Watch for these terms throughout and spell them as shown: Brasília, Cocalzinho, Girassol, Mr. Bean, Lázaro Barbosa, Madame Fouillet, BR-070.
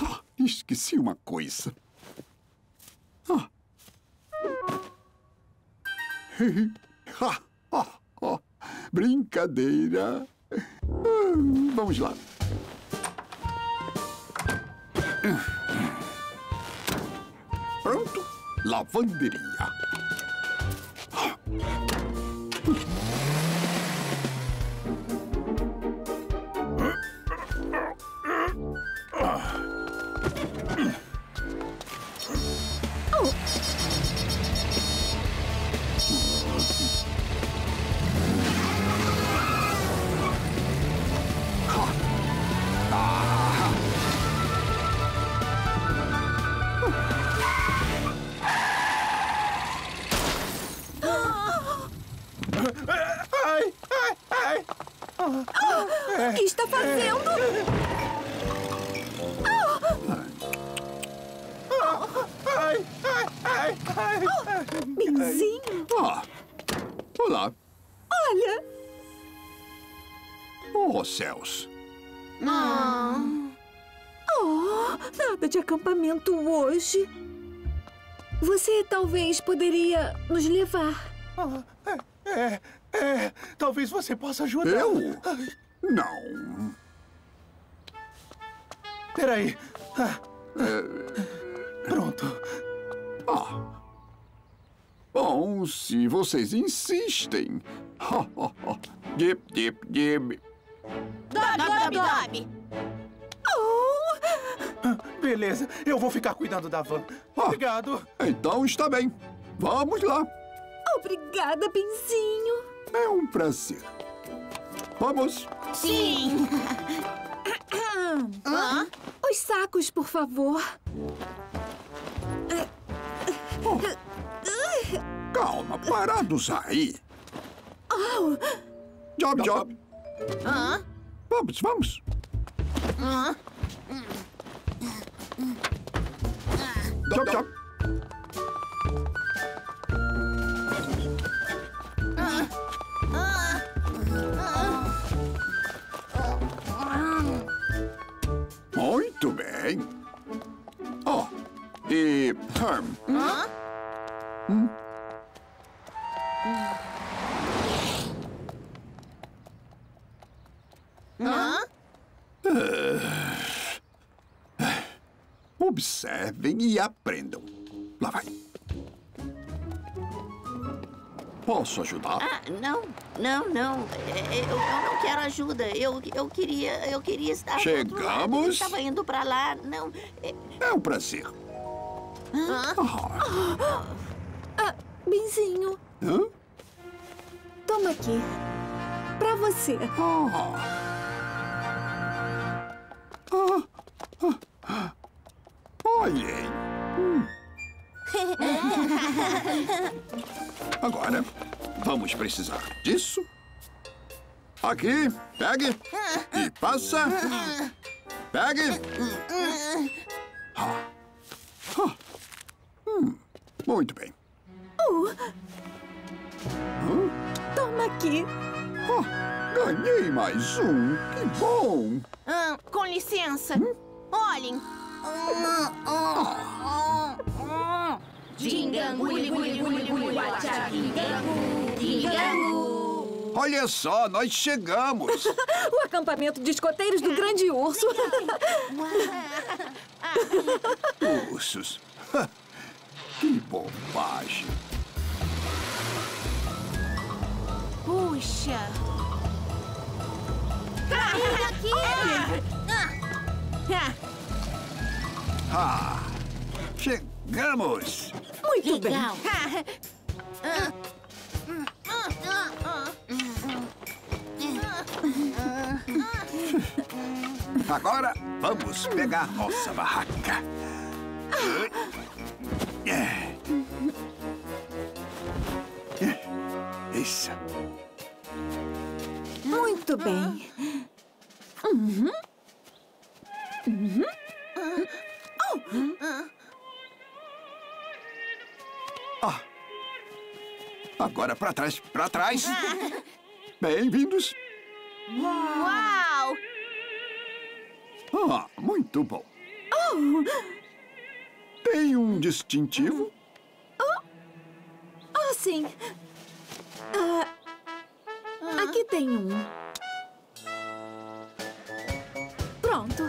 Ah, esqueci uma coisa. Ah. Brincadeira. Vamos lá. Pronto, lavanderia. O que está fazendo? Benzinho! Olá! Olha! Oh, céus! Nada de acampamento hoje. Você talvez poderia nos levar. Talvez você possa ajudar. Eu? Não. Peraí. Pronto. Bom, se vocês insistem. Dip, dip, dip. Dob, dob, dob. Beleza, eu vou ficar cuidando da van. Obrigado. Então está bem. Vamos lá. Obrigada, Benzinho. É um prazer. Vamos? Sim. Os sacos, por favor. Calma, parados aí. Job, job. Vamos, vamos. Job, job. Muito bem. E... Observem e aprendam. Lá vai. Posso ajudar? Não. Eu não quero ajuda. Eu queria estar... Chegamos? Estava indo para lá, não... É um prazer. Benzinho. Toma aqui. Para você. Olhem. Agora, vamos precisar disso. Aqui, pegue e passa. Pegue. Muito bem. Toma aqui. Ganhei mais um. Que bom. Com licença. Olhem. Olha só, nós chegamos. O acampamento de escoteiros do Grande Urso. Ursos. Que bobagem. Puxa. Chegamos. Muito bem. Agora vamos pegar nossa barraca. Isso. Muito bem. Mm-hmm. Oh! Hmm? Ah. Agora pra trás, pra trás. Bem-vindos. Uau! Ah, muito bom. Oh. Tem distintivo? Oh, oh sim. Aqui tem Pronto.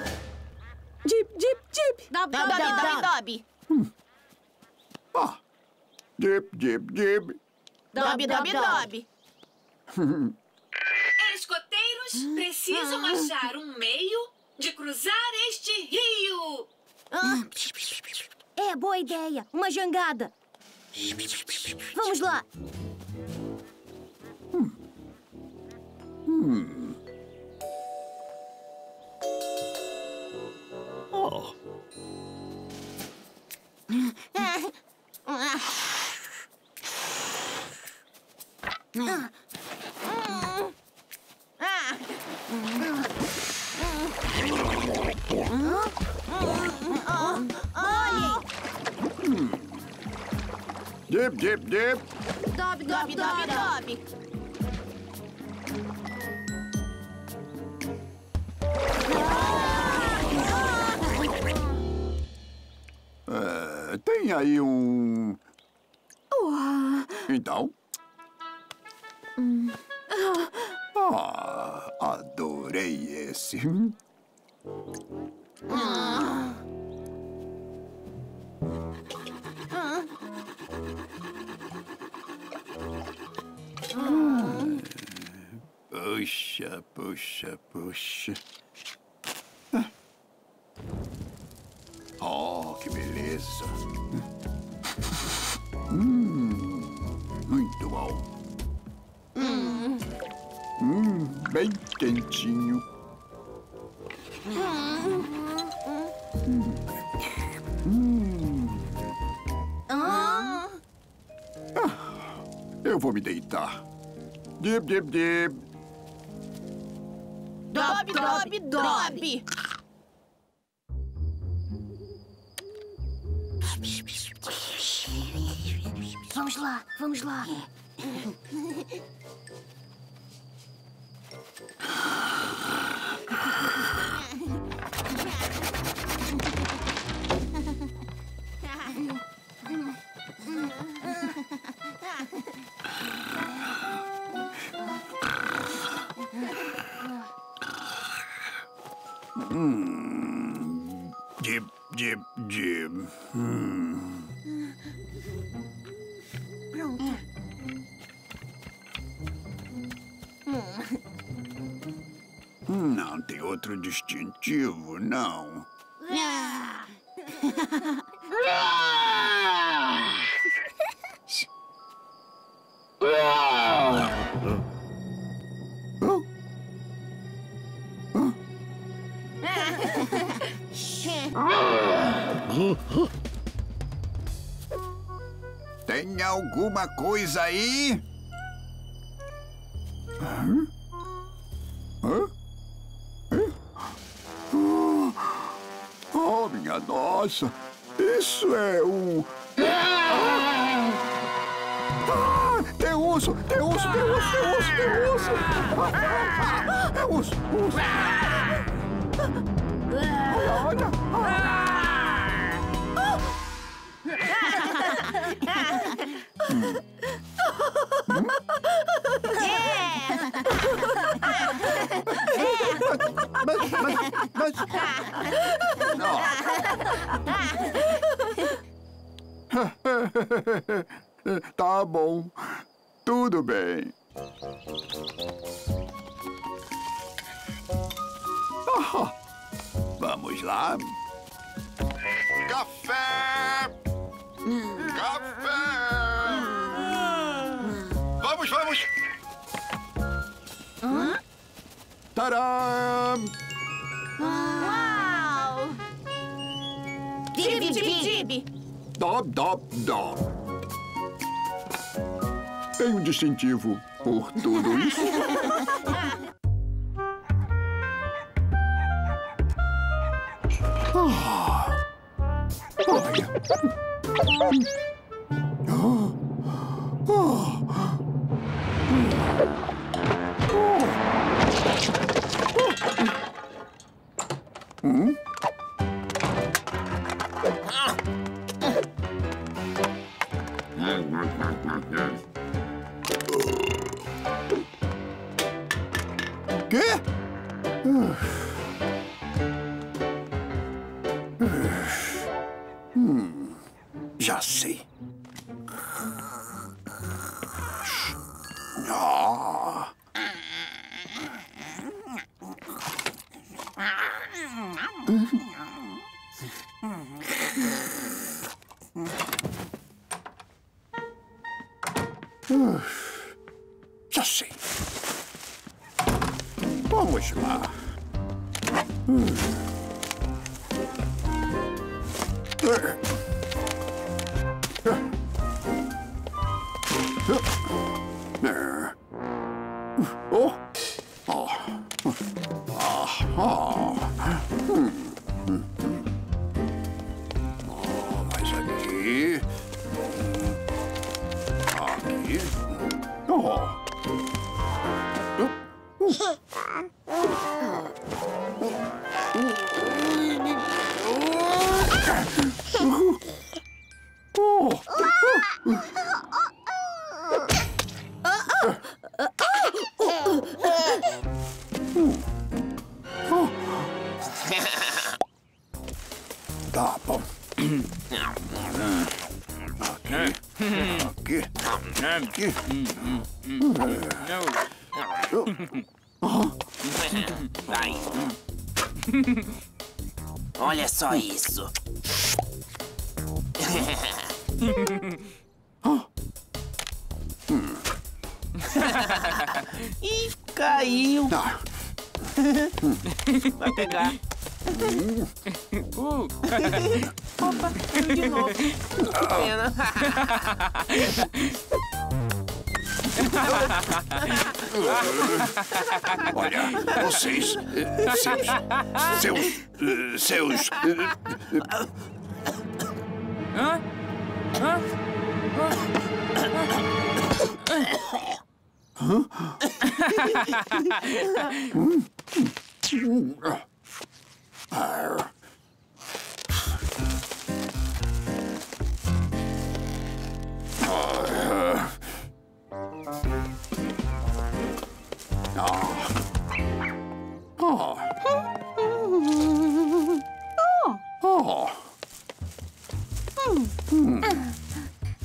Jip, jip, jip. Dob, dob, dob, dob, dob. Ah, jip, jip, jip. Dob, dob, dob. Escoteiros precisam achar meio de cruzar este rio. Ah. É, boa ideia. Uma jangada. Vamos lá. Oh. Dip, dip, dip. Dob, dob, dob, dob. Tem aí Então? Ah, adorei esse. Puxa, puxa, puxa. Oh, que beleza. Muito bom. Bem quentinho. Eu vou me deitar. Dib, dib, dib. Dob, dob, dob! Vamos lá, vamos lá. Jib, jib, jib. Pronto. Não tem outro distintivo, não. Tem alguma coisa aí? Hã? Hã? Hã? Oh, minha nossa! Isso é Ah! Tem urso! Tem urso! Tem urso! Tem urso! Tem urso! É urso! Urso! Olha, olha! Tá bom, tudo bem. Vamos lá. Café! Café! Vamos, vamos! Tadam! Uau! Dib, dib, dib! Dob, dob, dob. Tem distintivo por tudo isso. Olha só isso. E caiu. Vai pegar. Opa, de novo. Pena. Olha, vocês, seus... Hã? Hã? Hã? Hã?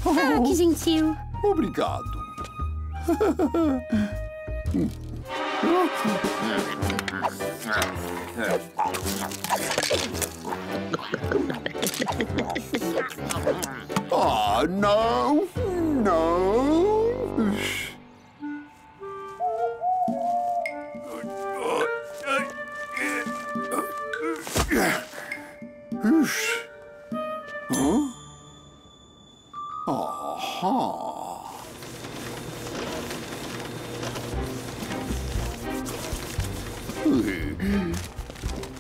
Ah, que gentil. Obrigado. Ah, não. Não. Huh? Aha.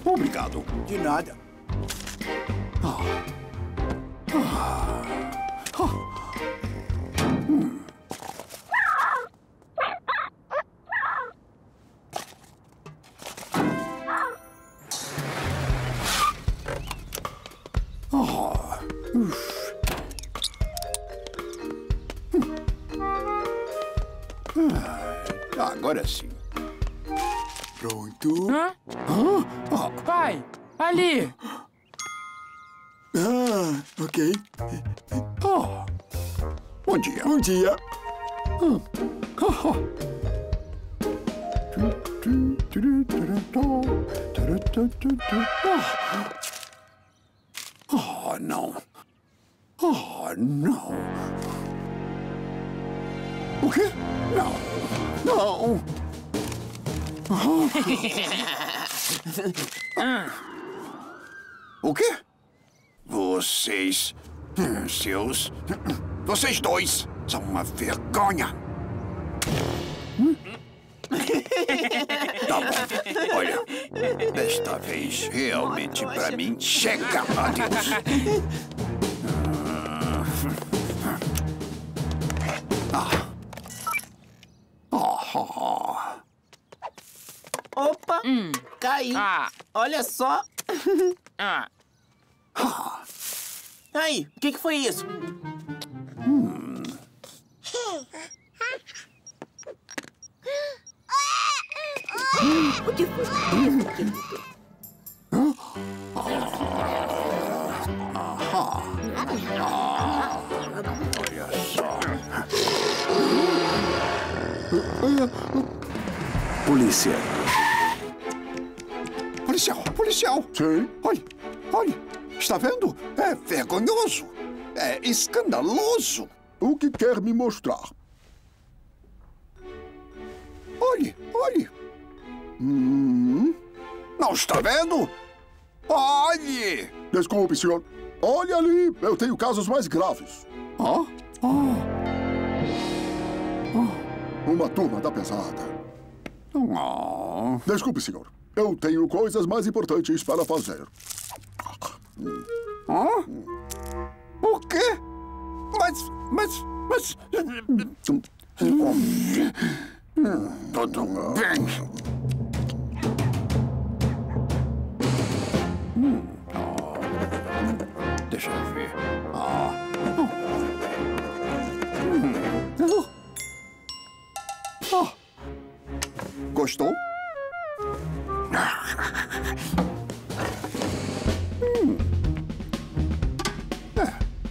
Obrigado. De nada. Agora sim. Pronto. Hã? Ah. Pai, ali. Ah, ok. Oh. Bom dia. Bom dia. Oh, não. Oh, não. O quê? Não. Não! O quê? Vocês... seus... Vocês dois são uma vergonha! Tá bom. Olha, desta vez realmente pra mim chega, adeus! Opa, caí. Olha só. Aí, o que foi isso? O que foi isso? Olha só. Polícia. Policial. Sim. Olhe. Está vendo? É vergonhoso. É escandaloso. O que quer me mostrar? Olhe. Não está vendo? Olhe! Desculpe, senhor. Olhe ali. Eu tenho casos mais graves. Hã? Uma turma da pesada. Desculpe, senhor. Eu tenho coisas mais importantes para fazer. O quê? Mas... Tudo bem. Deixa eu ver. Gostou?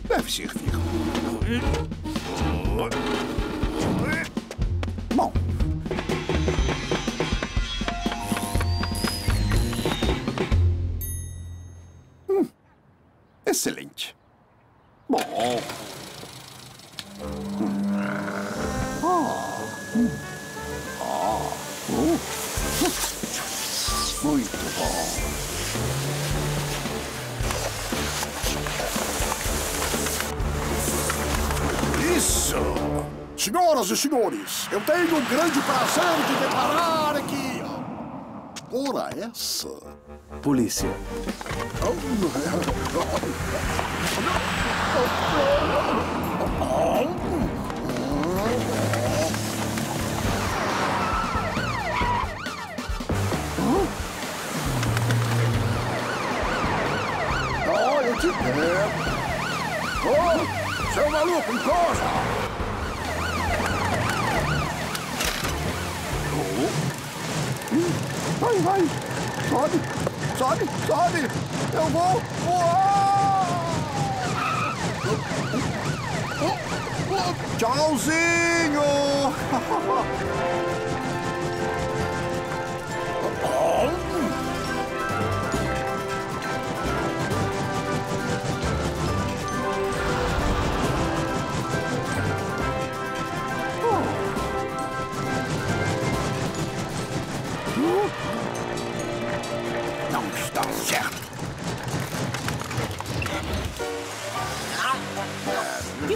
Deve servir. Bom. Excelente. Bom. Muito bom. Isso! Senhoras e senhores, eu tenho o grande prazer de declarar que... Ora essa... Polícia. Eu te pego. Seu maluco, encosta! Vai! Sobe! Eu vou voar! Tchauzinho! Não está certo. O que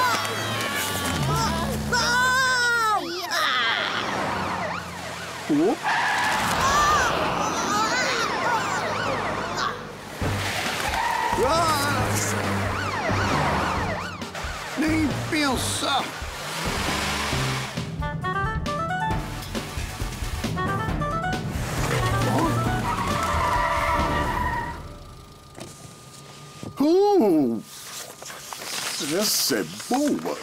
Pensar. Essa é boa.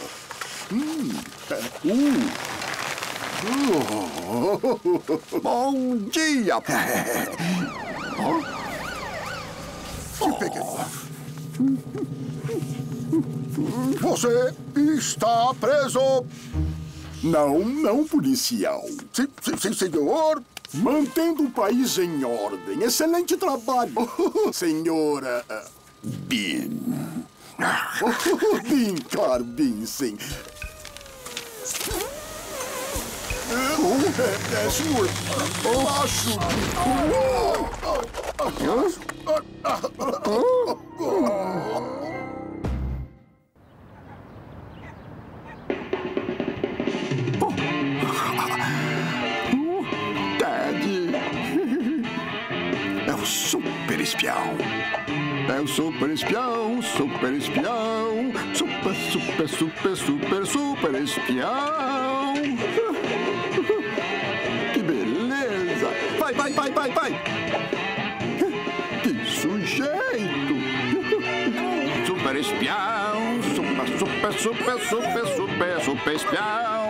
Bom dia. Que pequeno. Você está preso. Não, policial. Sim, senhor. Mantendo o país em ordem. Excelente trabalho. Senhora... Bean. Bean, claro, Bean, sim. Senhor, eu acho que... Super espião, super espião, super super espião. Que beleza! Vai! Que sujeito! Super espião, super espião, super espião.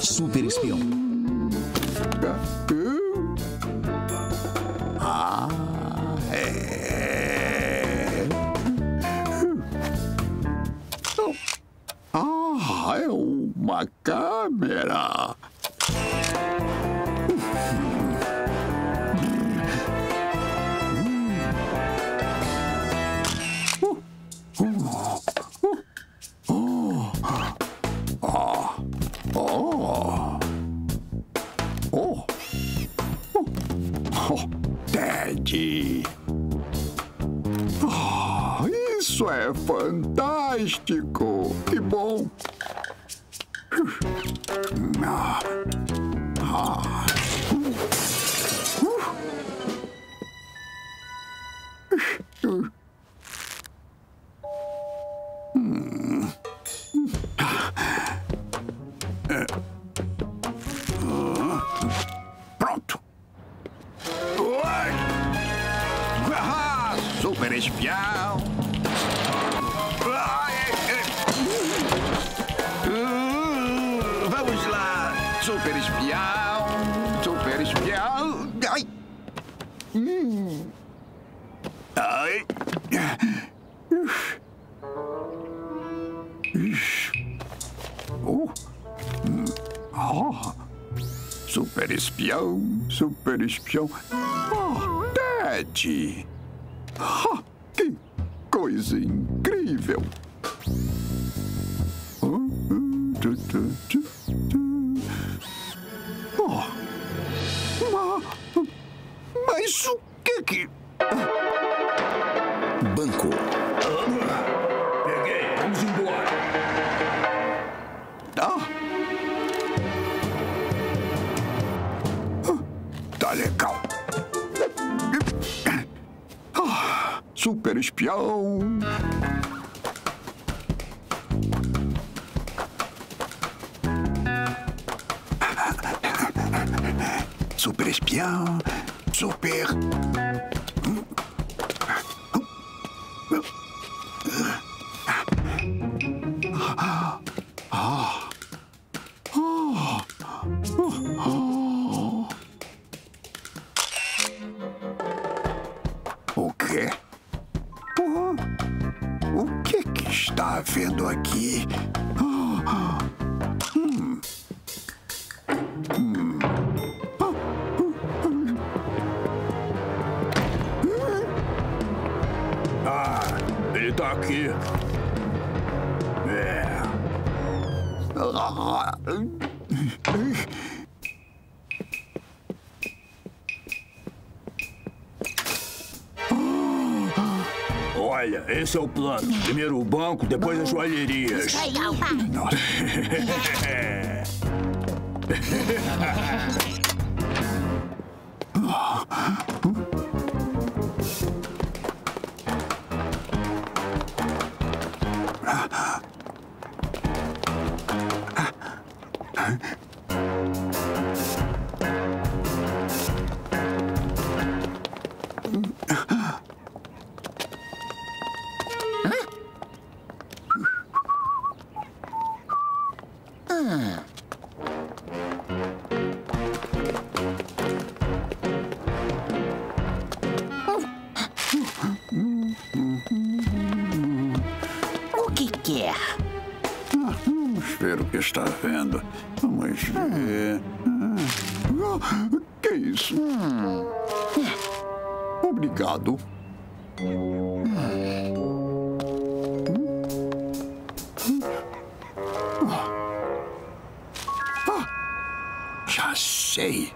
Super espião. É uma câmera. Isso é fantástico! Que bom! Pronto! Super espião! Super espião. Ai. Super espião. Oh, Ted. Oh, que coisa incrível. Mas o que? Banco. Peguei, vamos embora. Tá legal. Super espião. Super espião. Super. O quê? O que está havendo aqui? Ele tá aqui. Olha, esse é o plano. Primeiro o banco, depois as joalherias. Legal, pai. Nossa. O que quer? Vamos ver o que está vendo. Vamos ver. Que isso? Obrigado. Ah, já sei.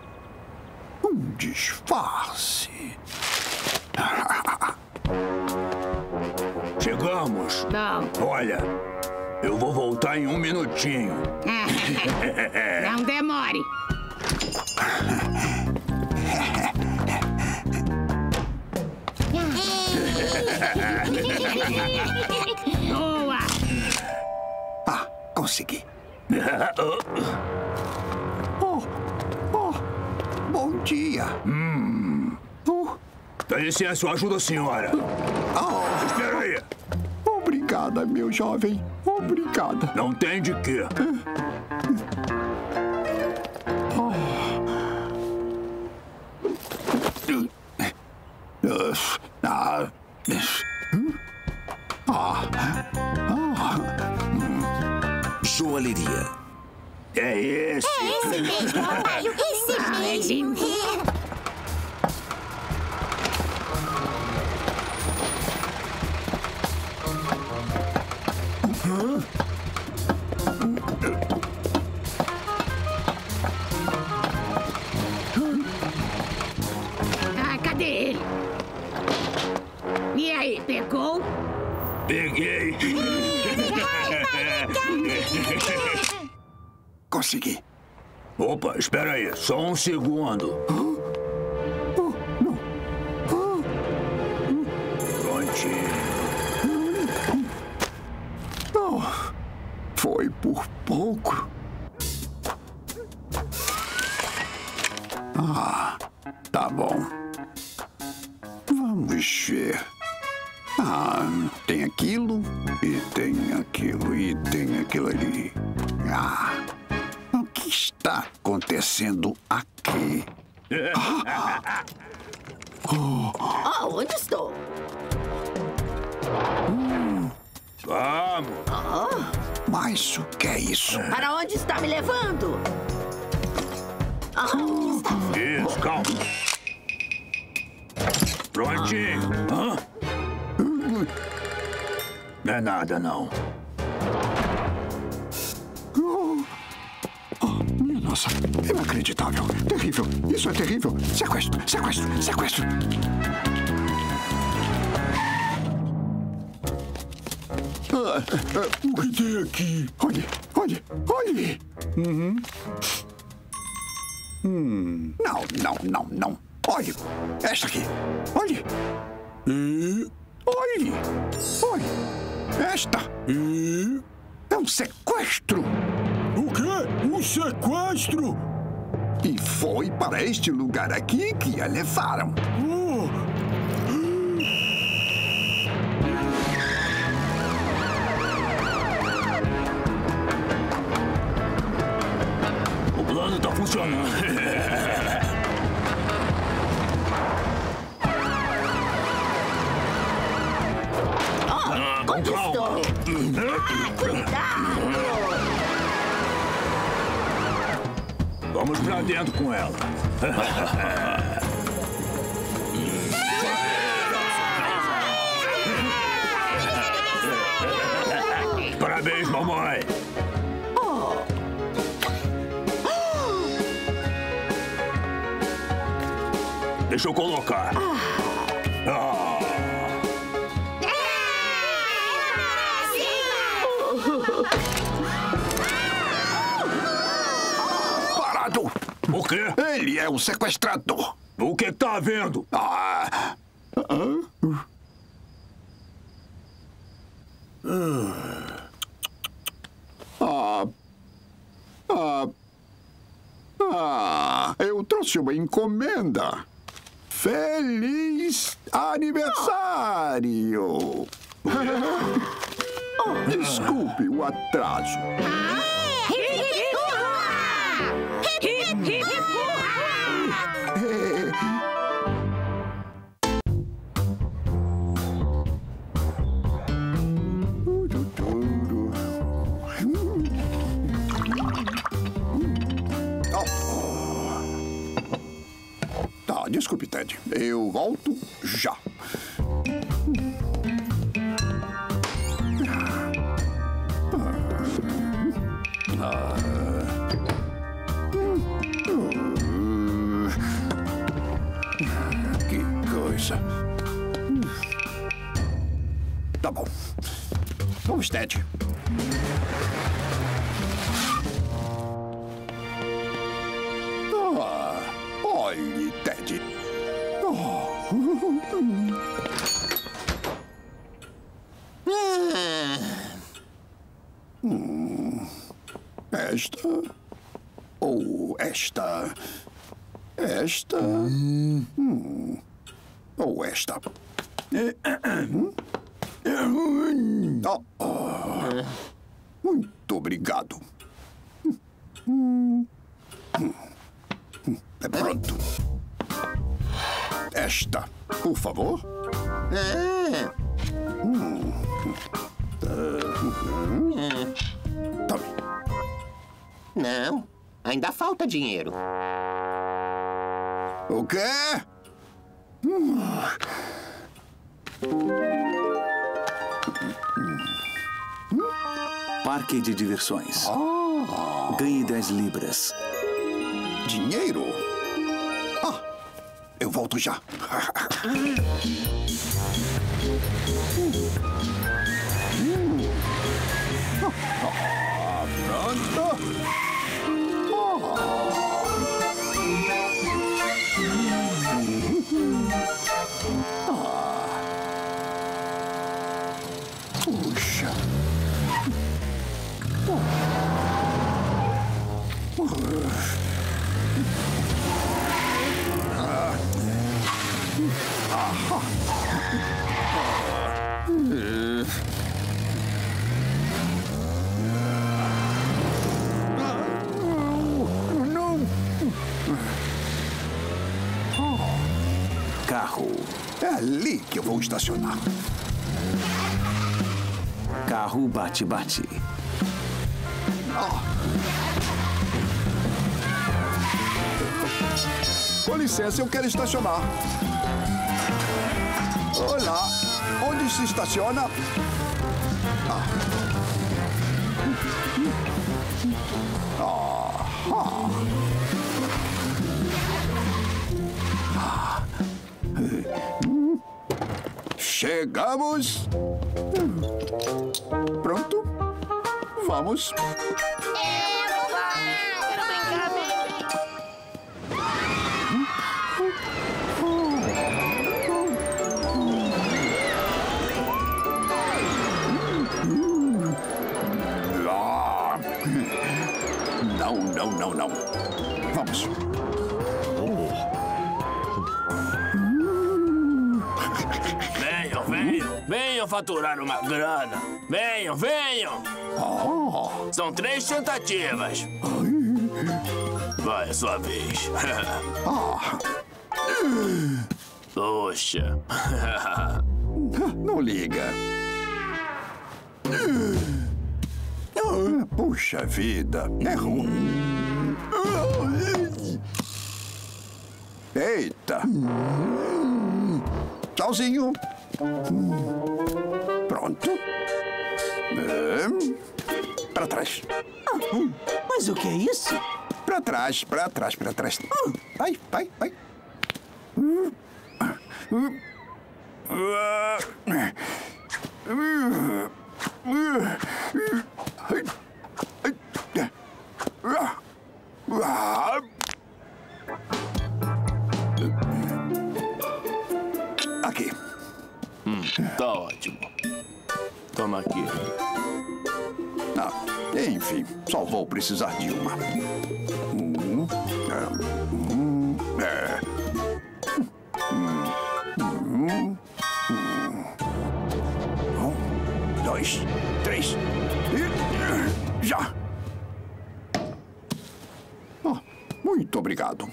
Disfarce. Chegamos. Não. Olha, eu vou voltar em 1 minutinho. Não demore. Boa. Ah, consegui. Bom dia. Dá licença, eu ajudo a senhora. Espera aí. Obrigada, meu jovem. Obrigada. Não tem de quê. Joalheria. É esse. É esse mesmo, papai. Esse mesmo. Ah, cadê ele? E aí, pegou? Peguei. Consegui. Opa, espera aí, só 1 segundo. Prontinho. Foi por pouco. Ah, tá bom. Vamos ver. Tem aquilo, e tem aquilo, e tem aquilo ali. O que está acontecendo aqui? Onde estou? Vamos! Mas o que é isso? Para onde está me levando? Isso, calma. Prontinho. Não é nada, não. Minha nossa, inacreditável. Terrível, isso é terrível. Sequestro, sequestro, sequestro. O que tem aqui? Olhe, olhe, olhe. Não, não, não, não. Olhe, esta aqui. Olhe. Olhe! Olhe! Esta! É um sequestro! O quê? Um sequestro? E foi para este lugar aqui que a levaram. O plano tá funcionando. Conquistou! Cuidado! Vamos pra dentro com ela. Parabéns, mamãe! Deixa eu colocar. O quê? Ele é o sequestrador. O que tá havendo? Eu trouxe uma encomenda. Feliz aniversário! Desculpe o atraso. Desculpe, Ted. Eu volto já. Que coisa. Tá bom. Vamos, Ted. Olhe, Ted. Esta ou esta? Esta ou esta? Muito obrigado. Pronto. Esta, por favor. Tome. Não, ainda falta dinheiro. O quê? Parque de diversões. Ganhe 10 libras. Dinheiro? Ah, eu volto já. Pronto. Puxa. Carro. É ali que eu vou estacionar. Carro bate-bate. Com licença, eu quero estacionar. Olá, onde se estaciona? Chegamos. Pronto. Vamos. Não. Vamos. Venham faturar uma grana. Venham. São 3 tentativas. Vai, é sua vez. Poxa. Não liga. Puxa vida. Errou. Eita. Tchauzinho. Pronto. Pra trás. Mas o que é isso? Pra trás. Vai. Aqui. Tá ótimo. Toma aqui. Enfim, só vou precisar de uma. Um, 2, 3. Já! Muito obrigado.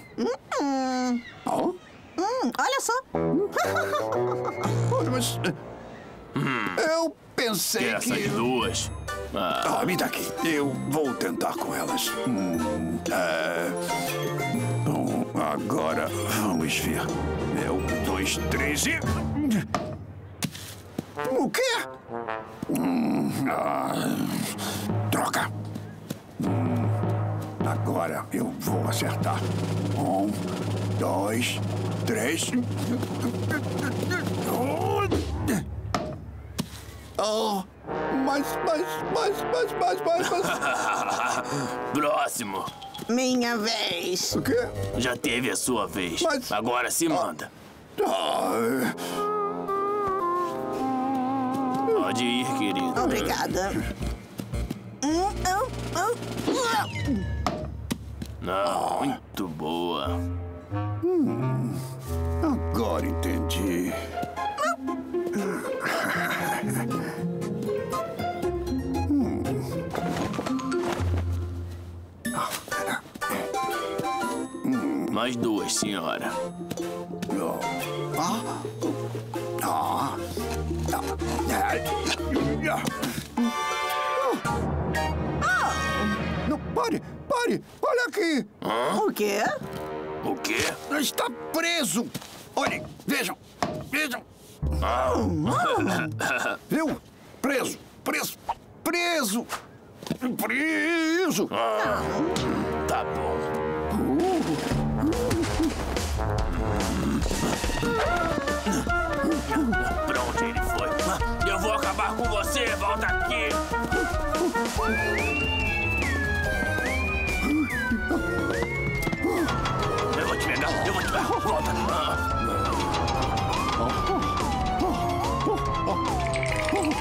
Olha só. Mas... eu pensei que... Essas duas... me dá aqui. Eu vou tentar com elas. Agora, vamos ver. É um, dois, três e... O quê? Troca. Agora eu vou acertar. 1, 2, 3... Oh, mas... Próximo. Minha vez. O quê? Já teve a sua vez. Mas... Agora se manda. Pode ir, querido. Obrigada. Não, muito boa. Agora entendi. Mais duas, senhora. Não, pare, pare! Olha aqui! O quê? O quê? Está preso! Olhem, vejam, vejam! Viu? Preso, preso, preso! Preso! Tá bom. Pra onde ele foi? Eu vou acabar com você, volta aqui! Eu vou te pegar, eu vou te pegar, volta! Vamos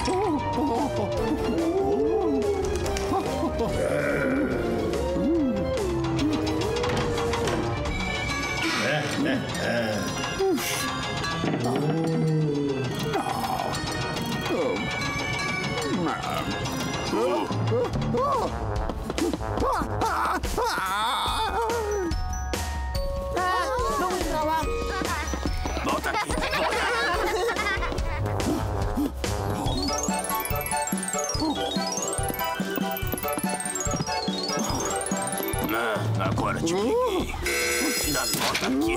pra lá. Volta aqui, volta. Agora te peguei. Volta aqui.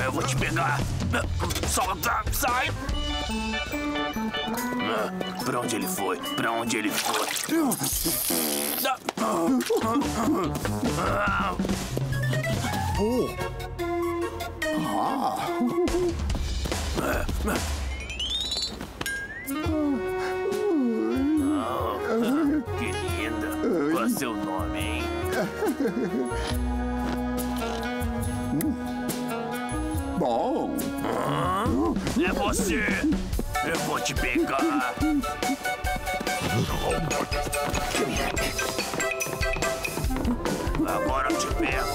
Eu vou te pegar. Solta, sai. Pra onde ele foi? Pra onde ele foi? Querida, qual é seu nome, hein? Bom. É você! Eu vou te pegar! Agora eu te pego!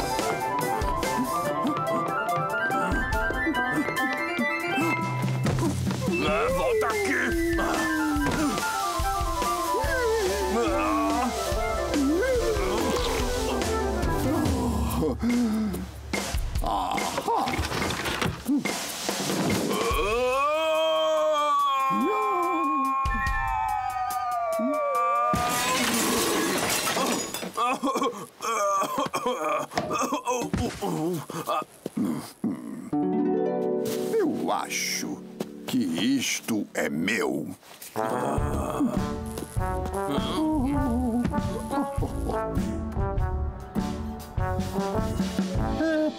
Volta aqui! Eu acho que isto é meu.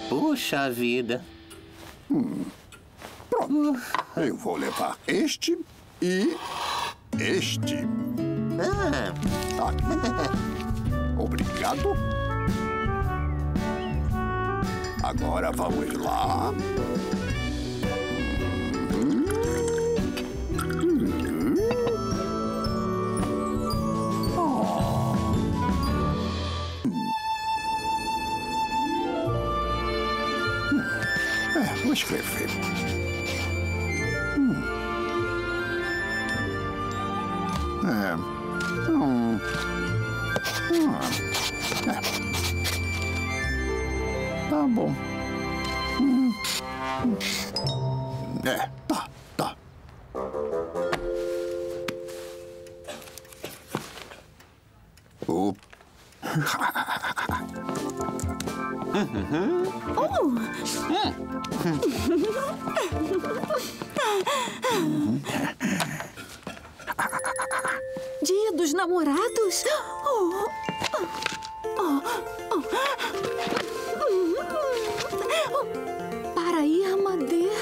Puxa vida. Pronto. Eu vou levar este e este. Aqui. Obrigado. Agora vamos lá. Vou escrever. Bubble. Oh. Dia dos Namorados? Oh. Oh. Oh. Para ir madeira.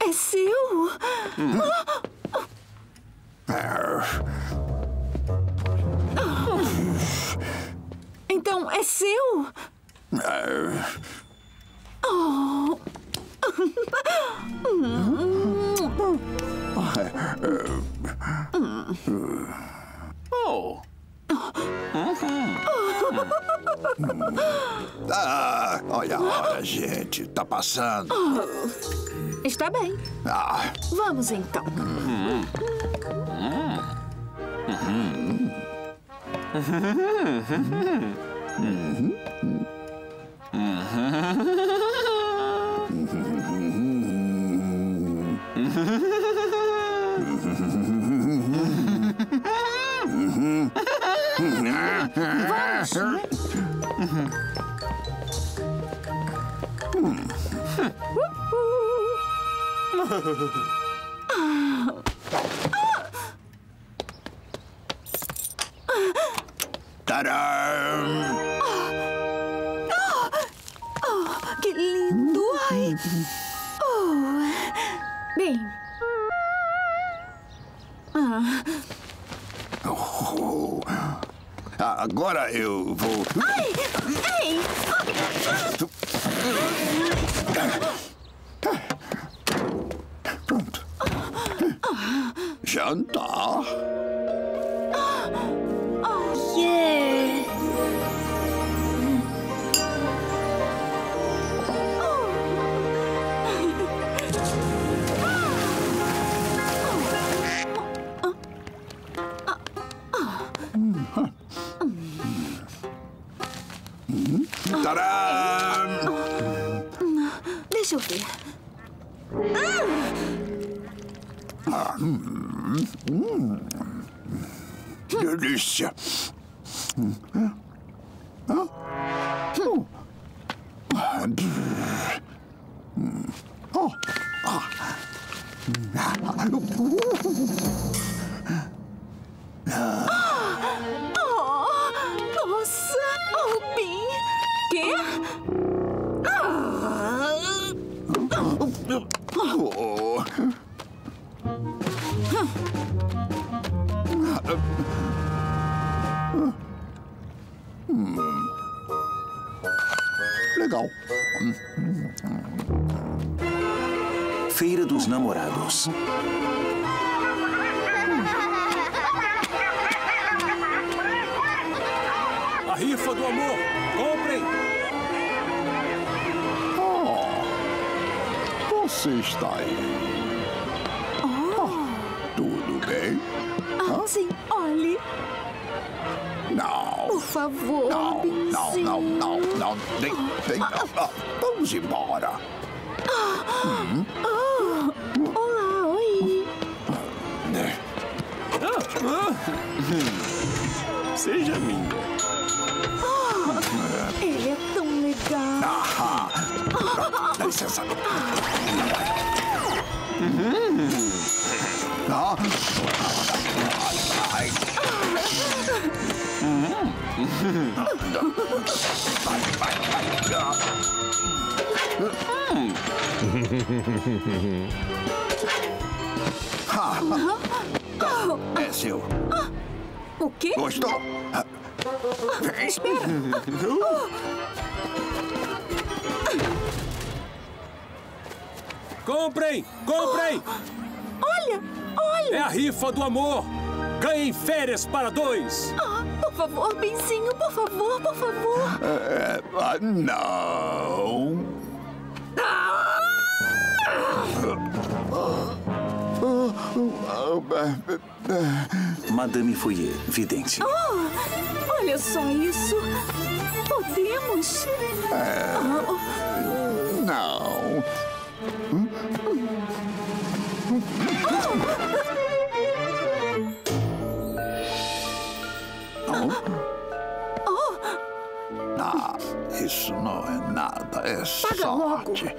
É seu? Então é seu? Oh. Oh. Ah, olha a hora, gente. Tá passando. Está bem. Vamos, então. Vamos! Tadam! Oh, que lindo! Ai. Oh. Bem... Agora eu vou... Ai! Ei! Pronto. Jantar. Oh, yeah! Deixa eu ver. Delícia. Nossa, oh, Bean. Quê? Legal. Feira dos Namorados. A rifa do amor. Comprem. Você está aí. Tudo bem? Sim, olhe. Não. Por favor, Beanzinho. Não. Vamos embora. Olá, oi. Seja minha. Ele é tão legal. Dá licença. É seu. O quê? Gostou? Espera. Comprem! Comprem! Olha! Olha! É a rifa do amor! Ganhem férias para 2! Por favor, Beanzinho, por favor, por favor. Não. Madame Fouillet, vidente. Oh, olha só isso. Podemos? Não. Ah, isso não é nada, é sorte.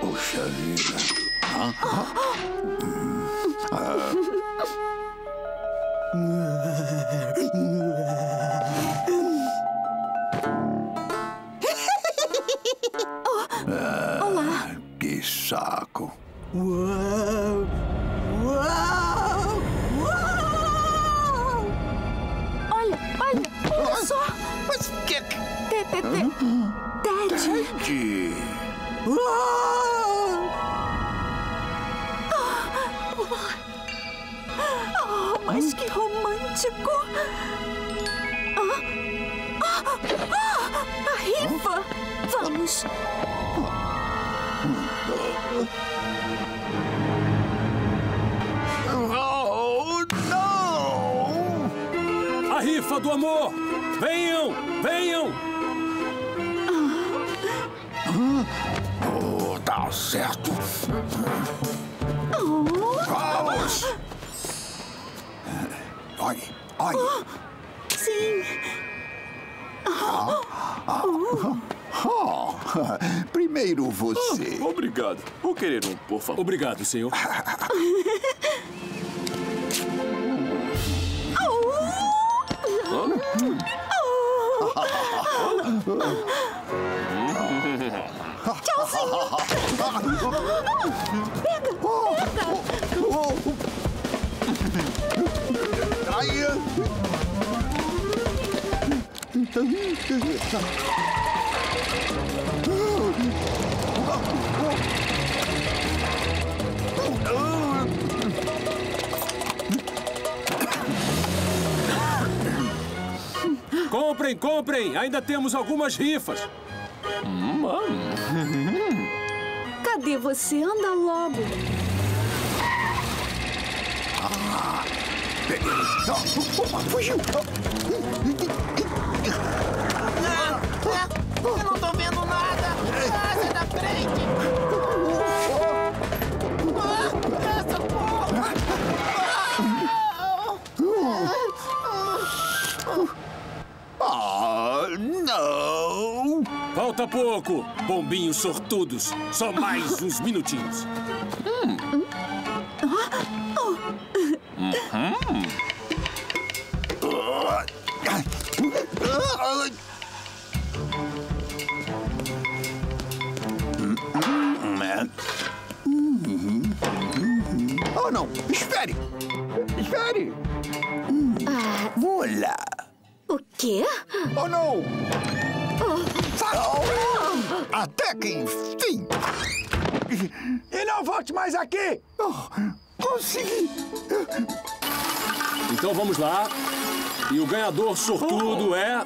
Puxa vida. Olá. Que saco. Uau! Uau! Uau! Olha, olha, olha só! Mas que... Ted! Uau! Oh, mas que romântico! Arriba! Vamos! Oh, não! A rifa do amor! Venham! Venham! Oh, tá certo! Vamos! Olhe! Olhe! Sim! Primeiro você. Oh, obrigado. Vou querer um, por favor. Obrigado, senhor. Tchauzinho. Pega, pega. Comprem, comprem! Ainda temos algumas rifas. Cadê você? Anda logo. Peguei. Fugiu. Eu não tô vendo nada. Sai da frente. Essa porra. Não. Falta pouco, bombinhos sortudos. Só mais uns minutinhos. Oh, não! Espere! Espere! Vou lá! O quê? Oh, não! Até que enfim! E não volte mais aqui! Consegui! Então vamos lá. E o ganhador sortudo é...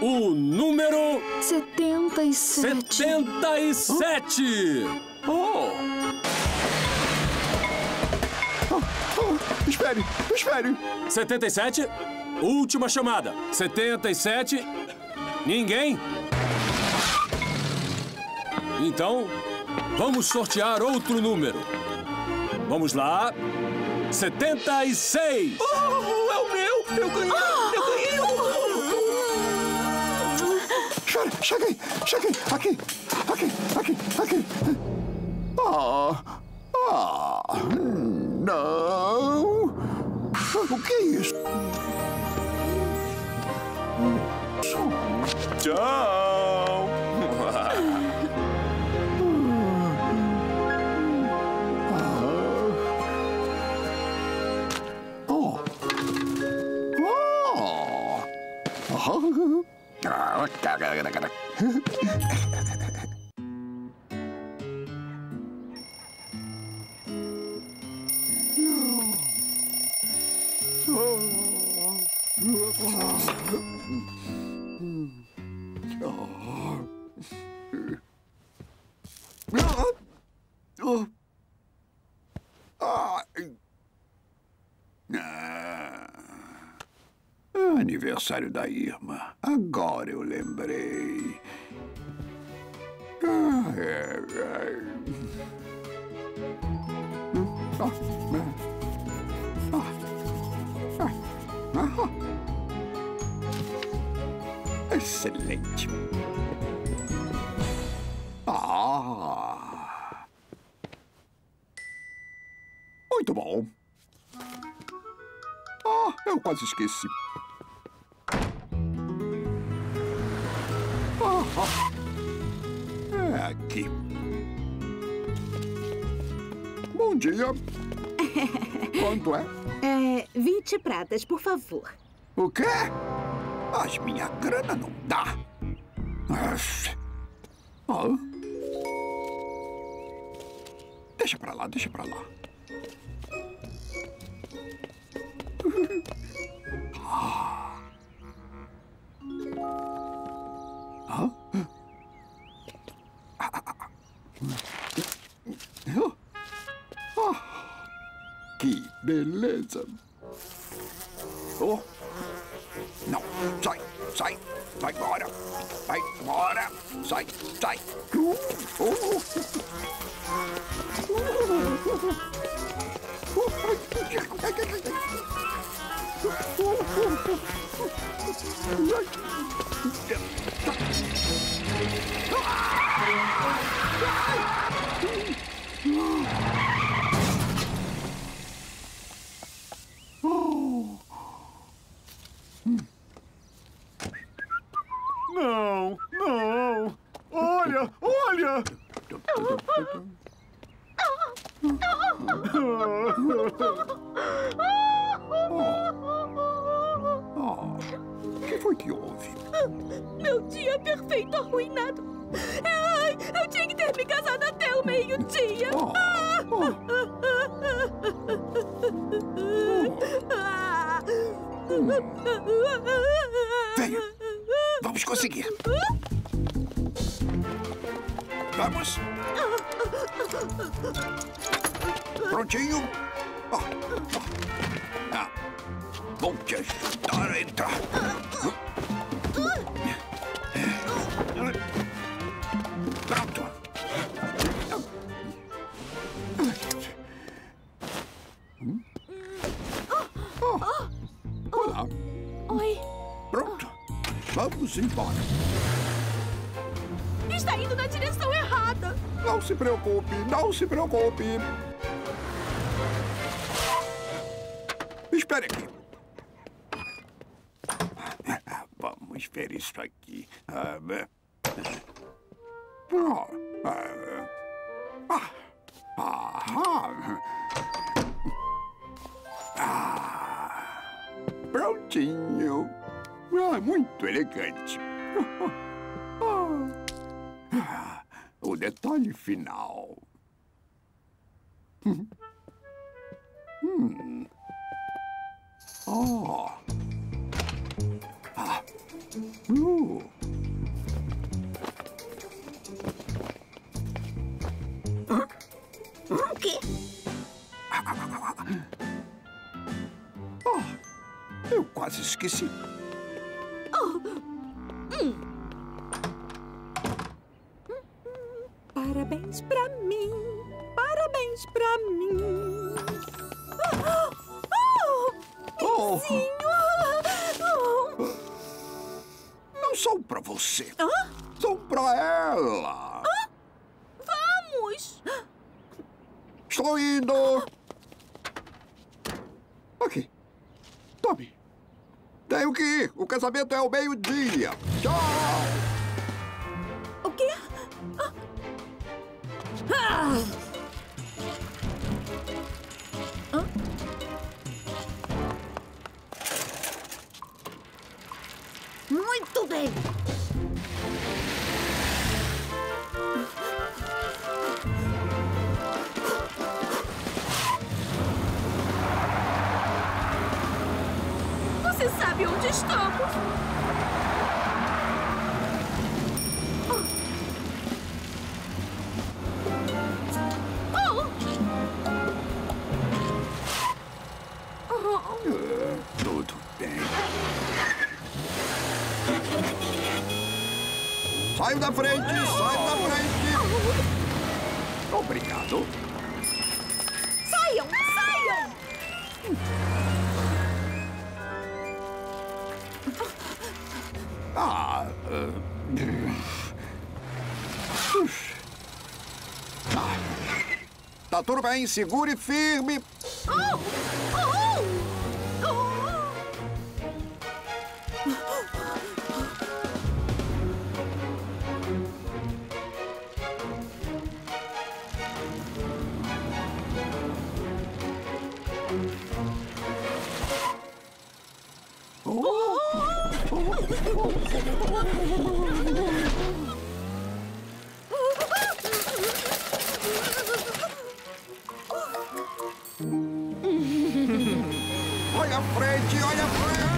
o número... 77. 77! Espere, espere. 77, última chamada. 77, ninguém? Então, vamos sortear outro número. Vamos lá. 76. É o meu. Eu ganhei. Eu ganhei. Cheguei, cheguei. Aqui, aqui, aqui, aqui. Não! O que é isso? Tchau! Oh. Aniversário da Irma. Agora eu lembrei. Excelente. Muito bom. Eu quase esqueci. É aqui. Bom dia. Quanto é? 20 pratas, por favor. O quê? Mas minha grana não dá. Deixa pra lá, deixa pra lá. Que beleza. Não, sai, sai, vai embora. Vai embora, sai, sai. Não, não. Olha, olha. O que foi que houve? Meu dia perfeito arruinado. Ai, eu tinha que ter me casado até o meio-dia. Venha, vamos conseguir. Vamos. Prontinho. Vou te ajudar a entrar. Pronto. Olá. Oi. Pronto. Vamos embora. Está indo na direção errada. Não se preocupe, não se preocupe. Espere aqui. Vamos ver isso aqui. Prontinho. Muito elegante. O detalhe final. O quê? Eu quase esqueci. Parabéns pra mim. Parabéns pra mim. Não são pra você. São pra ela. Vamos. Estou indo. Aqui. Tome. Tenho que ir. O casamento é ao meio-dia. Tchau. O quê? Muito bem. Você sabe onde estamos. Tudo bem. Sai da frente, sai da frente. Obrigado. Saiam, saiam. Tá tudo bem, segure firme. Olha a frente, olha a frente.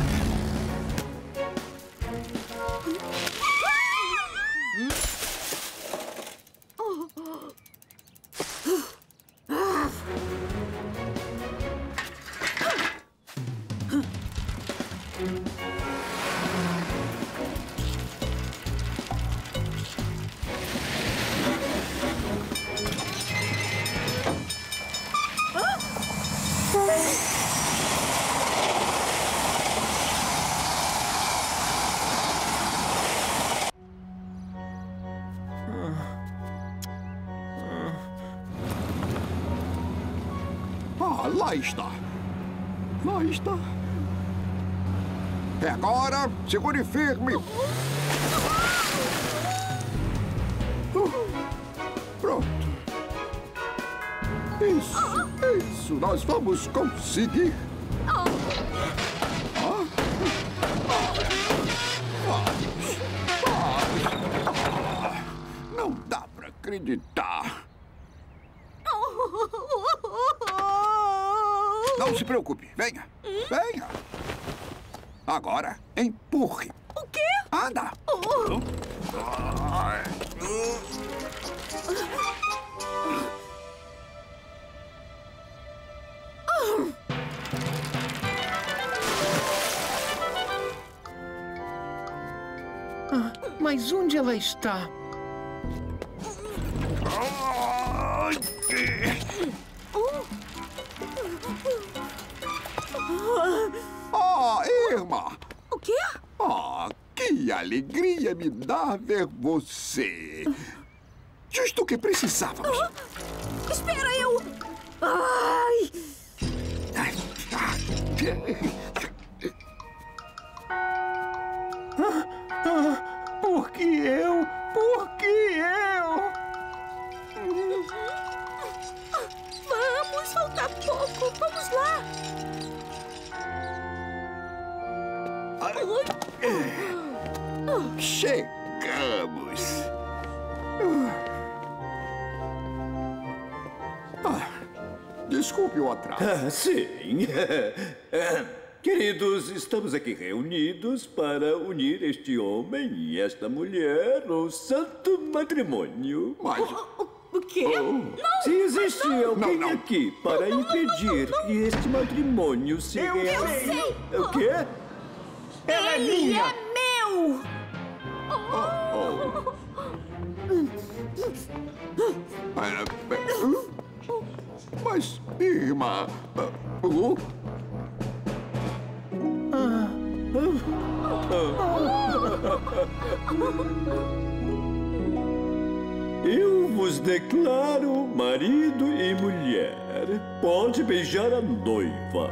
Lá está. Lá está. É agora, segure firme. Pronto. Isso. Nós vamos conseguir. Não dá para acreditar. Não se preocupe. Venha. Venha. Agora, empurre. O quê? Anda. Mas onde ela está? Irmã! O quê? Que alegria me dá ver você! Justo o que precisávamos! Espera, eu... Ai! Por que eu? Por que eu? Vamos, falta pouco! Vamos lá! Chegamos! Desculpe o atraso. Sim. Queridos, estamos aqui reunidos para unir este homem e esta mulher no santo matrimônio. Mas... O quê? Não, se existe alguém aqui para impedir que este matrimônio se realize... Eu sei! O quê? Ela Ele é meu! Mas, irmã... Eu vos declaro marido e mulher. Pode beijar a noiva.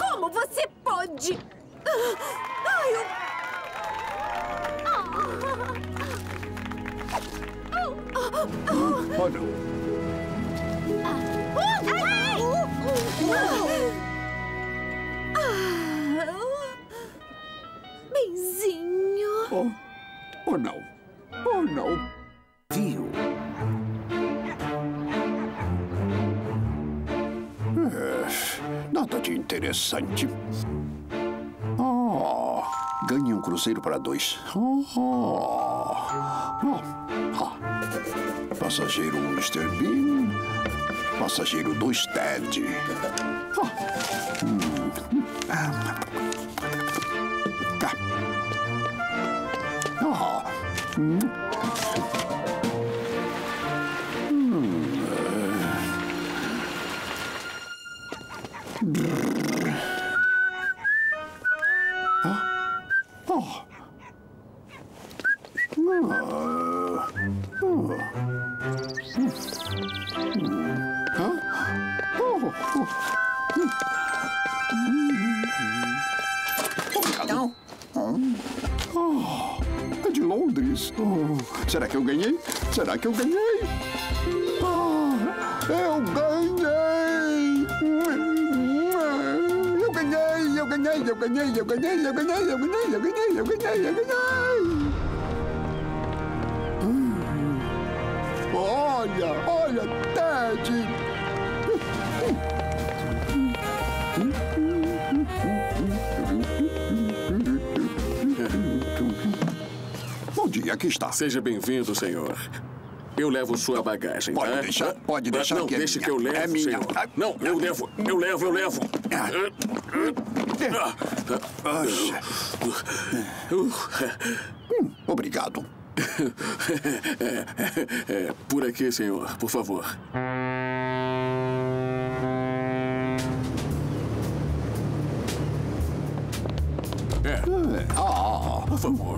Como você pode? Benzinho. Oh não. Oh não. Viu? Nada de interessante. ganhe um cruzeiro para dois. Passageiro 1, Mr. Bean. Passageiro 2, Ted. É de Londres. Será que eu ganhei? Será que eu ganhei? Eu ganhei! Eu ganhei! Eu ganhei! Eu ganhei! Eu ganhei! Eu ganhei! Eu ganhei! Eu ganhei! Eu ganhei! Eu ganhei! Olha! Olha, Ted! Bom dia, aqui está. Seja bem-vindo, senhor. Eu levo sua bagagem, tá? Pode deixar que é minha. Não, deixe que eu levo, é minha. Senhor. Não, eu levo, eu levo, eu levo. Obrigado. Por aqui, senhor, por favor.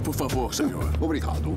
Por favor, senhor. Obrigado.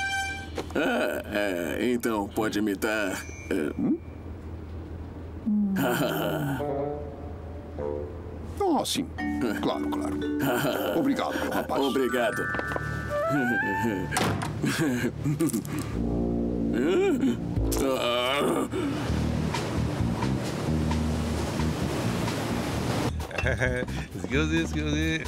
Então pode imitar. Sim. Claro, claro. Obrigado, rapaz. Obrigado. Excuse.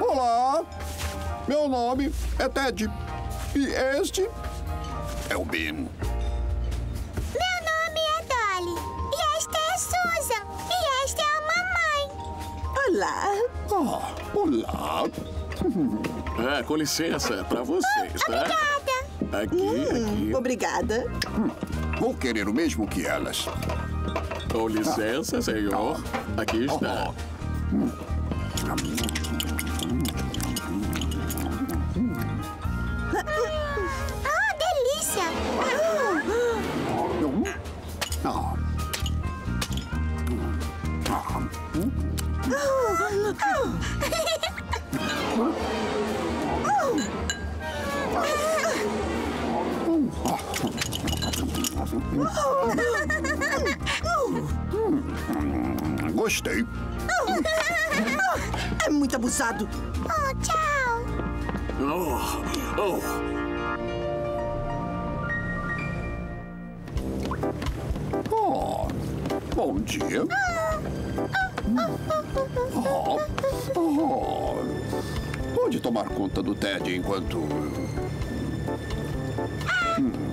Olá, meu nome é Ted e este é o Bean. Olá. Olá. Com licença, pra vocês, tá? Obrigada. Aqui. Obrigada. Vou querer o mesmo que elas. Com licença, senhor. Aqui está. Delícia. Gostei. É muito abusado. Tchau. Bom dia. Pode tomar conta do Ted enquanto...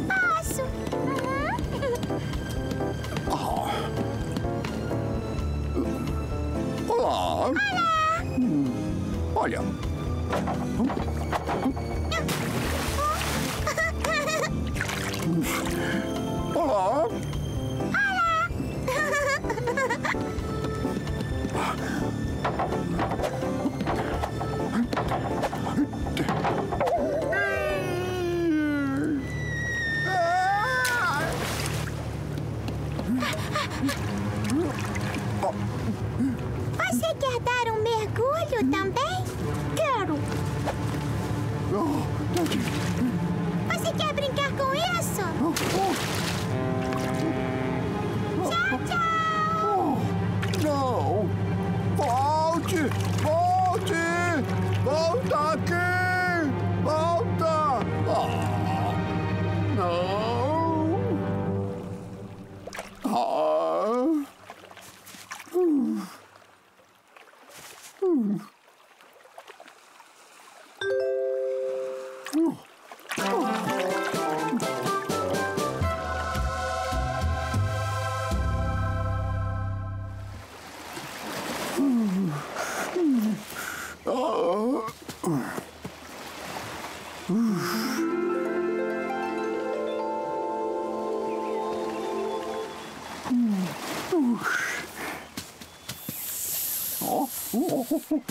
posso. Olá. Olha. Olá. Oh.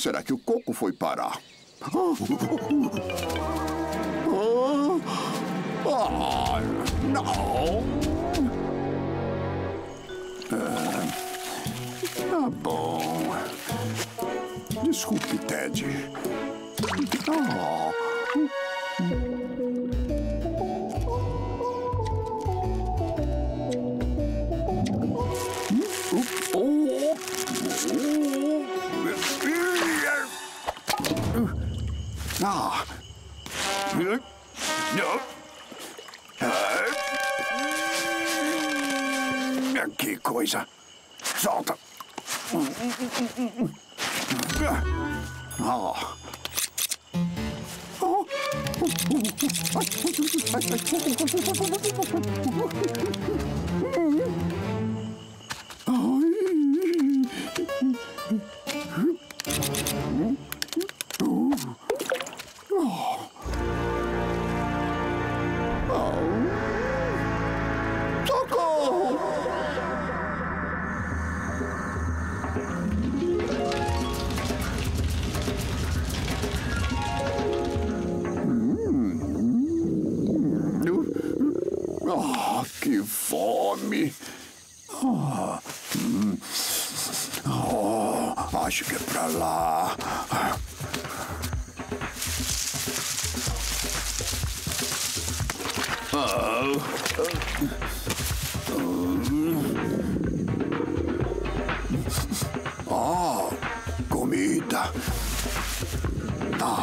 Será que o coco foi parar? Não! Tá bom. Desculpe, Ted. Ah. Que coisa. Solta. Ah. Acho que é pra lá. Comida.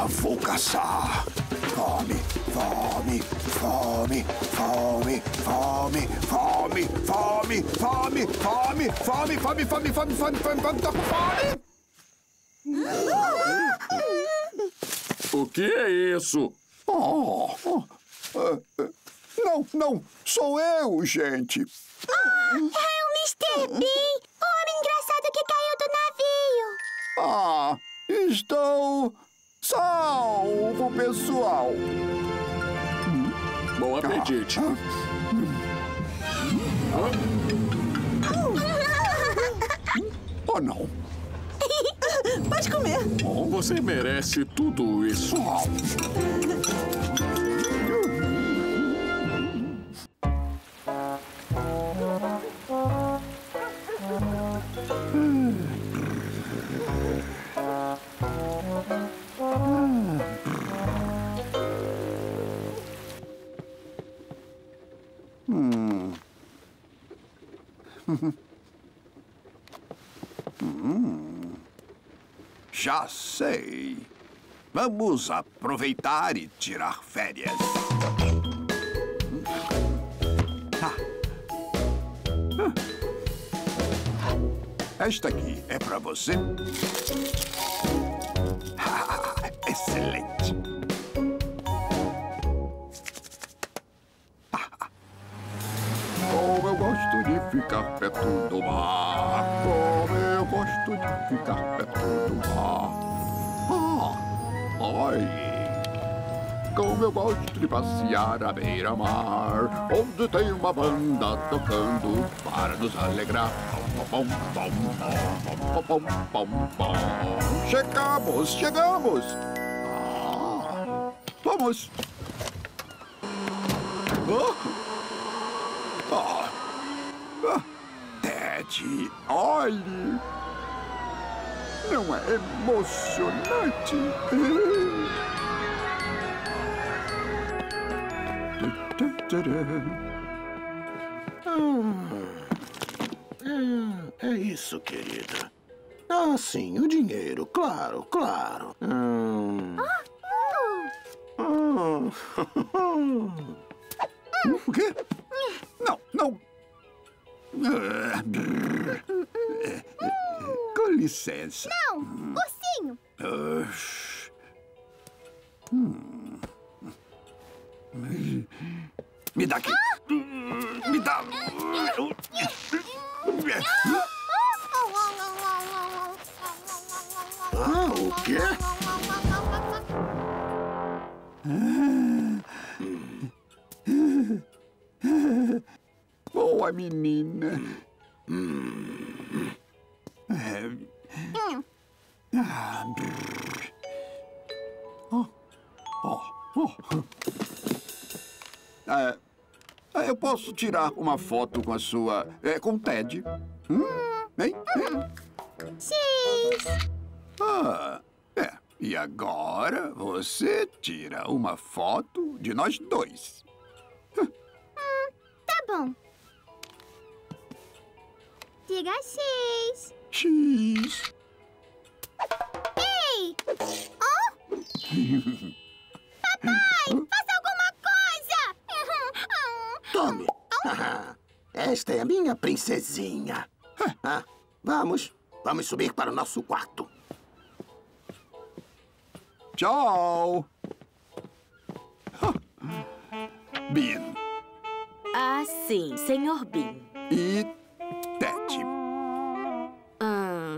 Vou caçar. Fome, fome, fome, fome, fome, fome, fome, fome, fome, fome, fome, fome, fome, fome, fome, tá com fome? O que é isso? Não, não, sou eu, gente. É o Mr. Bean, o homem engraçado que caiu do navio. Estou salvo, pessoal. Bom apetite. Não. Pode comer. Bom, você merece tudo isso. Já sei. Vamos aproveitar e tirar férias. Esta aqui é pra você. Excelente. Como eu gosto de ficar perto do mar. Como eu gosto de ficar perto do mar. Como eu gosto de passear à beira-mar, onde tem uma banda tocando para nos alegrar. Chegamos, chegamos! Ah, vamos! Ted, olhe! Não é emocionante? É isso, querida. Ah, sim, o dinheiro, claro, claro. O quê? Não, não. Com licença. Não, ursinho. Me dá aqui. Me dá. Ah, o quê? Boa, menina. Eu posso tirar uma foto com a sua... com o Ted? Hein? Sim. E agora você tira uma foto de nós dois. Tá bom. Diga X. X. Ei! Oh! Papai, faça alguma coisa! Tome. Esta é a minha princesinha. Vamos subir para o nosso quarto. Tchau! Bean. Ah, sim, Sr. Bean. E Ted.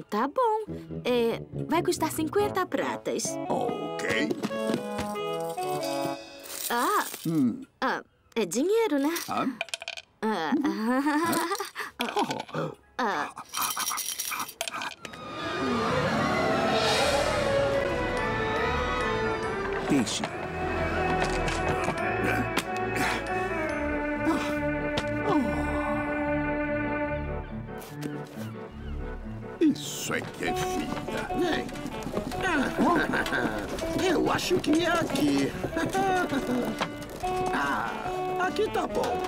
Tá bom. Vai custar 50 pratas. Ok. É dinheiro, né? Peixe. Isso é que é vida. Eu acho que é aqui. Aqui tá bom.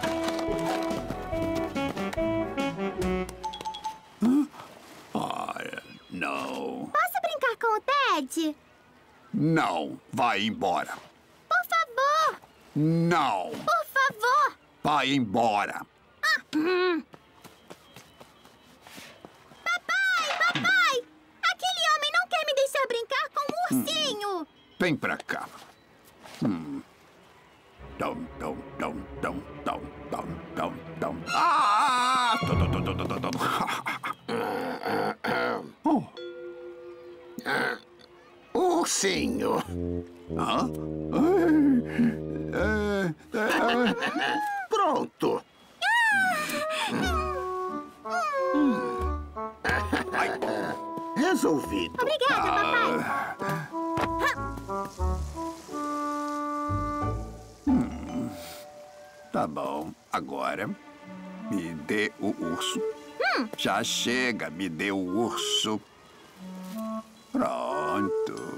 Não. Posso brincar com o Ted? Não. Vai embora. Por favor. Não. Por favor. Vai embora. Papai! Aquele homem não quer me deixar brincar com um ursinho. Vem pra cá. Ursinho. Pronto. Resolvido. Obrigada, papai. Tá bom. Agora, me dê o urso. Já chega, me dê o urso. Pronto.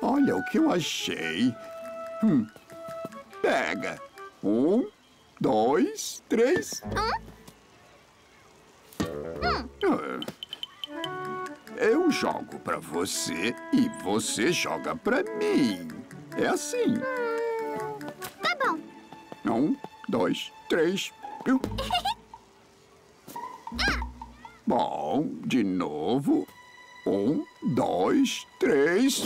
Olha o que eu achei. Pega. 1, 2, 3. Eu jogo pra você e você joga pra mim. É assim. Tá bom. 1, 2, 3. Bom, de novo. 1, 2, 3.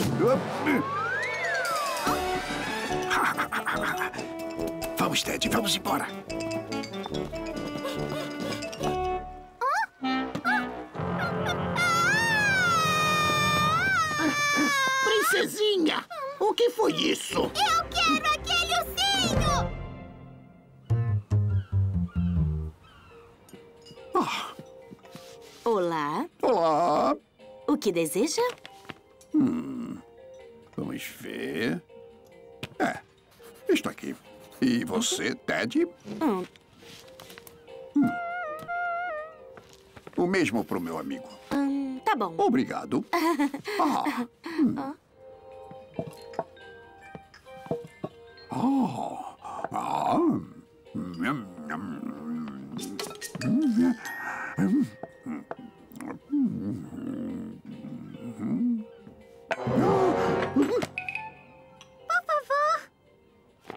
Vamos, Ted, vamos embora. Princesinha, o que foi isso? Eu quero aquele ursinho! Oh. Olá. Olá. O que deseja? Vamos ver... É, está aqui. E você, Ted? O mesmo pro meu amigo. Tá bom. Obrigado.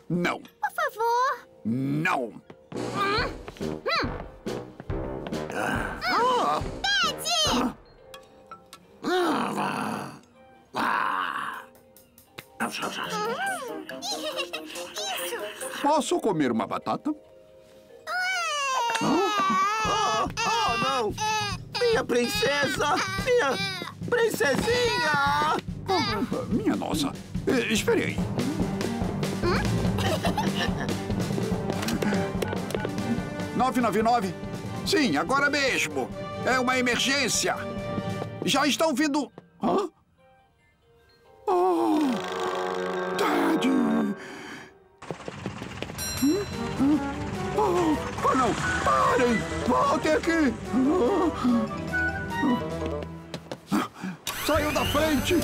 Não. Por favor. Não. Ted! Posso comer uma batata? Oh, não! Minha princesa! Minha princesinha! Minha nossa! Espere aí. $9,99? Sim, agora mesmo. É uma emergência. Já estão vindo... Hã? Oh, Ted! Oh, não! Parem! Voltem aqui! Saiu da frente!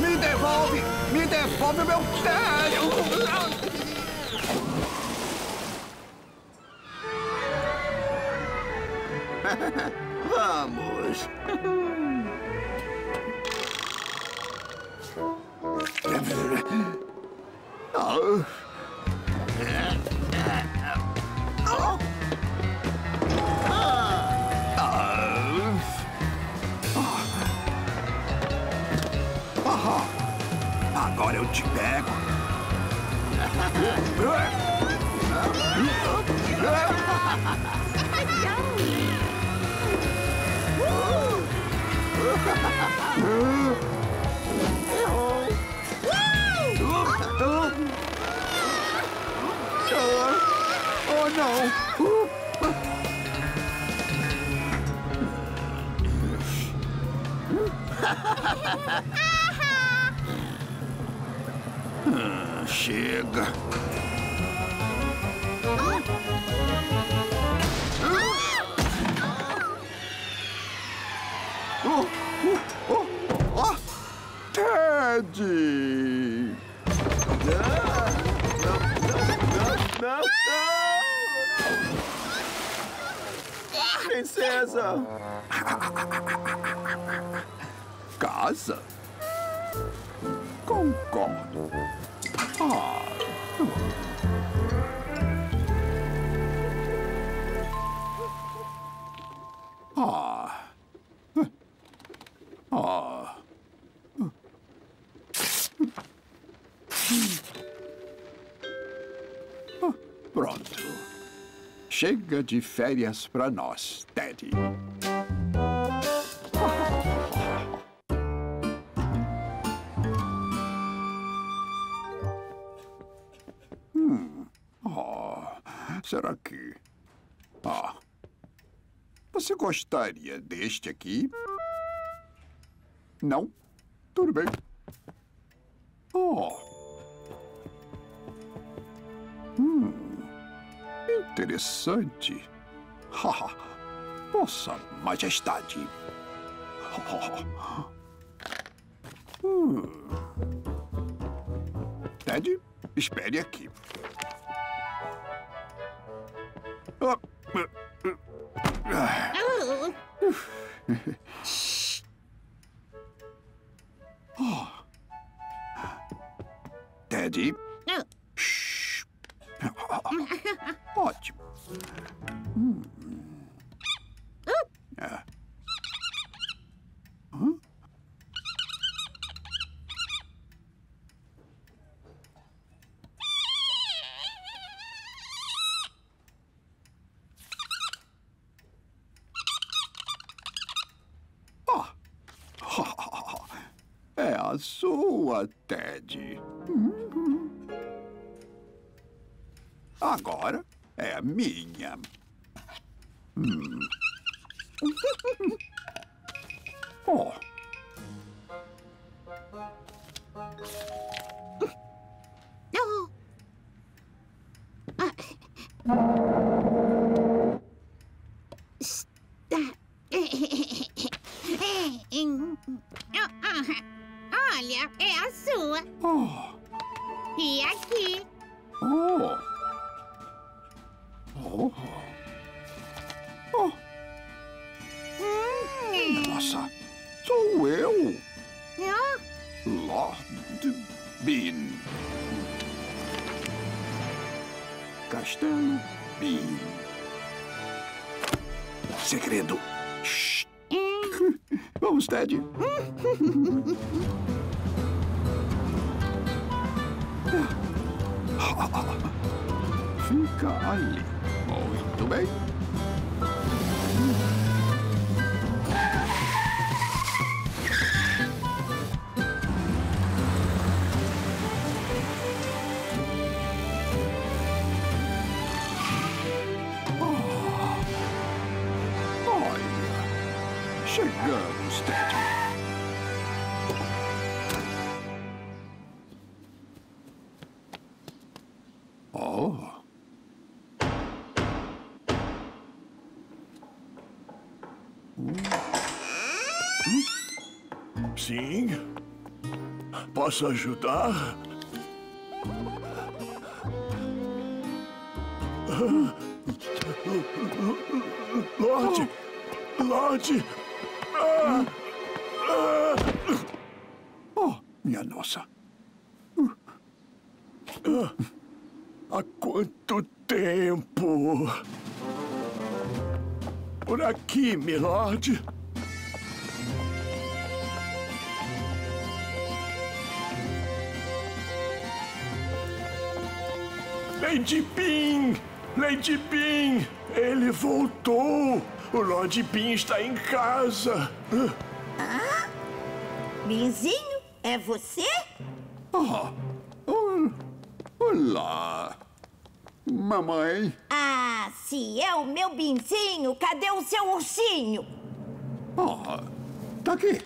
Me devolve! Me devolve meu Ted! Vamos! Agora eu te pego! Oh, não! Chega! Ted! Não! Princesa! Casa? Concordo. Pronto. Chega de férias pra nós, Ted. Será que... Você gostaria deste aqui? Não? Tudo bem. Interessante. Vossa Majestade. Ted, espere aqui. Ted. Ótimo. sua, Ted. Agora é minha. Oh. No. Olha, é a sua. Oh. E aqui. Oh. Oh. Oh. Nossa, sou eu. Oh. Lord Bean. Castelo Bean. Segredo. Shhh. Vamos, Ted. Fica ali. Muito bem. Oh. Olha, chegamos, Ted. Sim, posso ajudar? Lorde! Lorde! Oh, minha nossa! Há quanto tempo! Por aqui, milorde! Lady Bean! Lady Bean! Ele voltou! O Lord Bean está em casa! Ah? Beanzinho, é você? Olá! Mamãe! Ah, se é o meu Beanzinho, cadê o seu ursinho? Ah, tá aqui!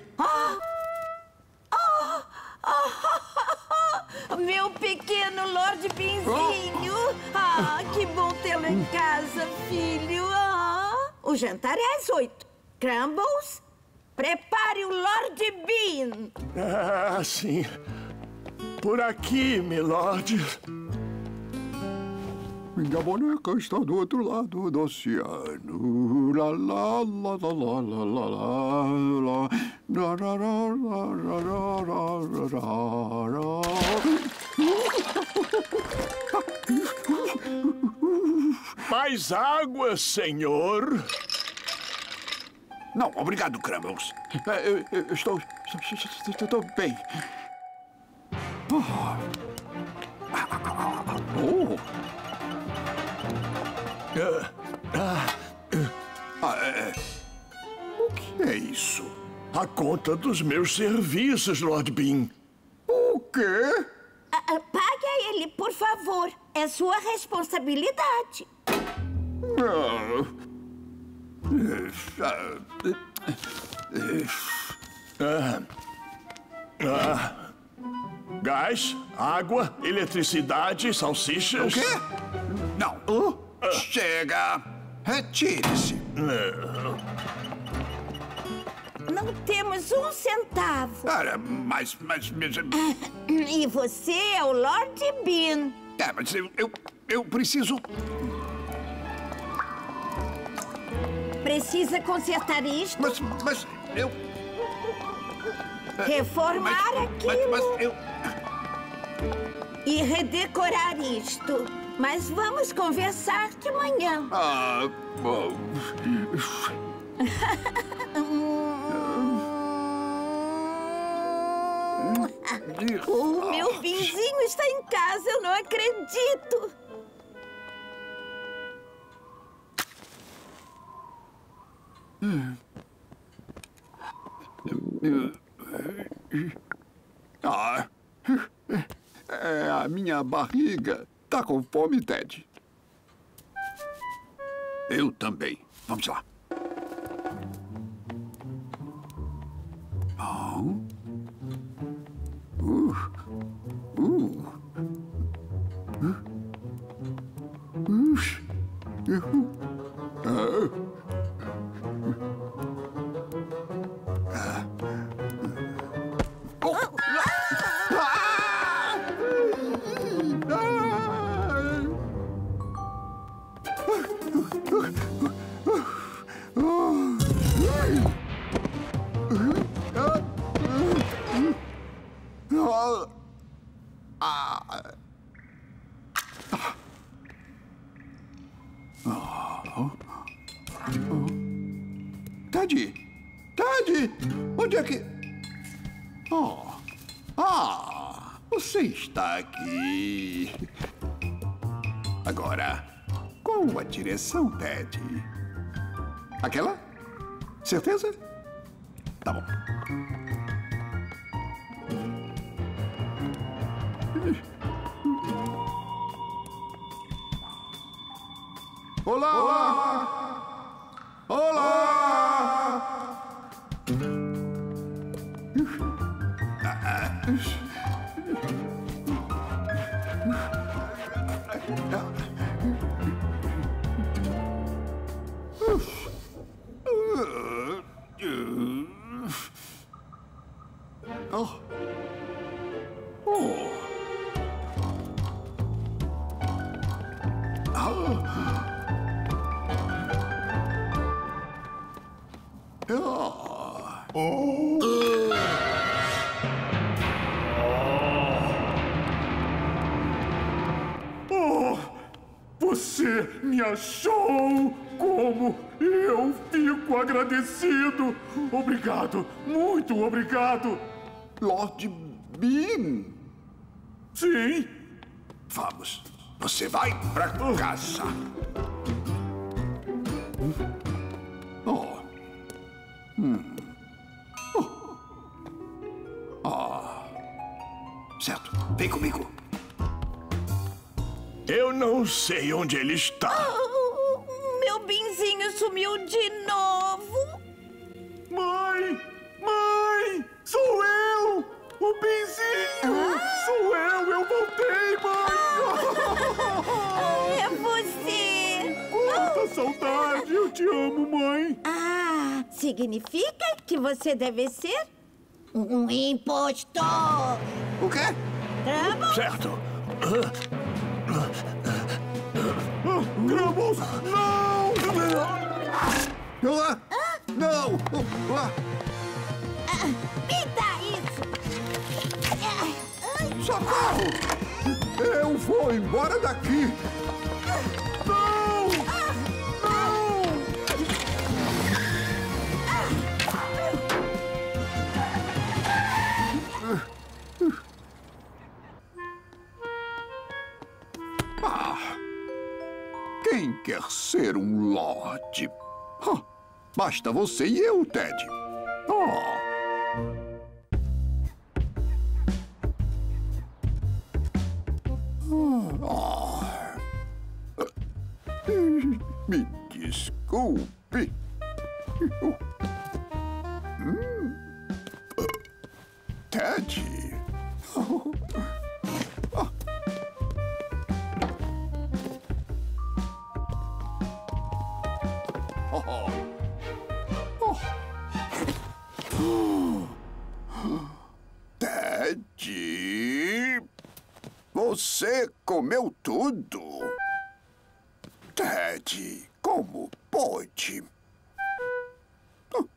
Meu pequeno Lord Beanzinho! Ah, que bom tê-lo em casa, filho! Ah, o jantar é às 8h. Crumbles, prepare o Lord Bean! Ah, sim. Por aqui, milord. Minha boneca está do outro lado do oceano. Lá, lá, lá, lá, lá, lá, lá, lá. Ra, ra, ra, ra, ra, ra, ra, ra, ra. Mais água, senhor? Não, obrigado, Crumbles. Estou bem. O que é isso? A conta dos meus serviços, Lord Bean. O quê? Pague a ele, por favor. É sua responsabilidade. Gás, água, eletricidade, salsichas... O quê? Não. Chega! Retire-se! Não temos um centavo. Mas... E você é o Lord Bean. É, mas eu preciso... Precisa consertar isto? Mas eu... Reformar aquilo. Mas eu... E redecorar isto. Mas vamos conversar de manhã. Ah, bom. O meu Beanzinho está em casa, eu não acredito. Ah, é, a minha barriga tá com fome, Ted. Eu também. Vamos lá. Oh. Aqui. Agora, qual a direção, Ted? Aquela? Certeza? Tá bom. Olá! Olá! Olá! Olá! Show! Como eu fico agradecido! Obrigado! Muito obrigado! Lord Bean! Sim! Vamos! Você vai pra casa! Certo! Vem comigo! Eu não sei onde ele está. Oh, meu Beanzinho sumiu de novo. Mãe! Mãe! Sou eu! O Beanzinho! Ah? Sou eu! Eu voltei, mãe! Ah. É você! Quanta saudade! Eu te amo, mãe! Ah, significa que você deve ser um impostor! O quê? Trouble? Certo! Troubles! Não! Não! Me dá isso! Socorro! Eu vou embora daqui! Não! Quem quer ser um lorde? Oh, basta você e eu, Ted. Me desculpe. Ted. Você comeu tudo. Ted, como pode?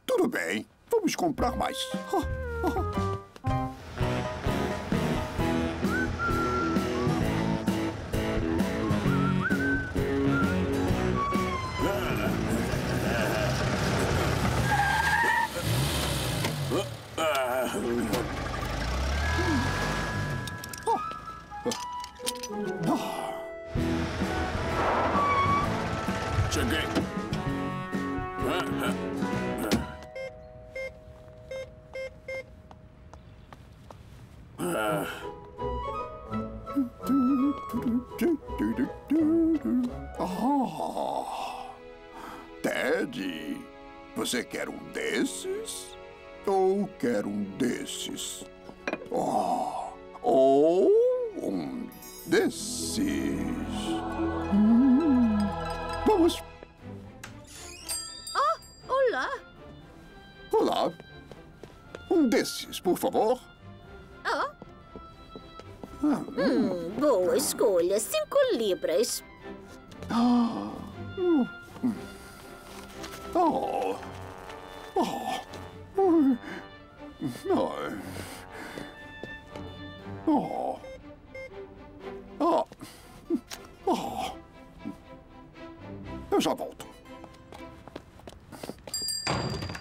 Tudo bem, vamos comprar mais. Cheguei. Ah, Daddy, você quer desses? Eu quero desses. Oh, ou desses. Vamos. Ah, olá. Olá. Desses, por favor. Ah. Boa escolha. 5 libras. Ah. Oh. Oh. Oh. Oh. Oh. Oh. Eu já volto.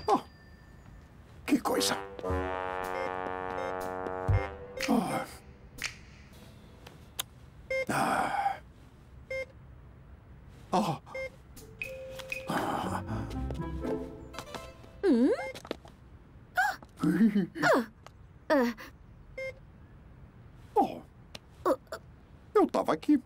Oh. Que coisa. Oh. Ah. Oh. Ah. Oh. Eu tava aqui.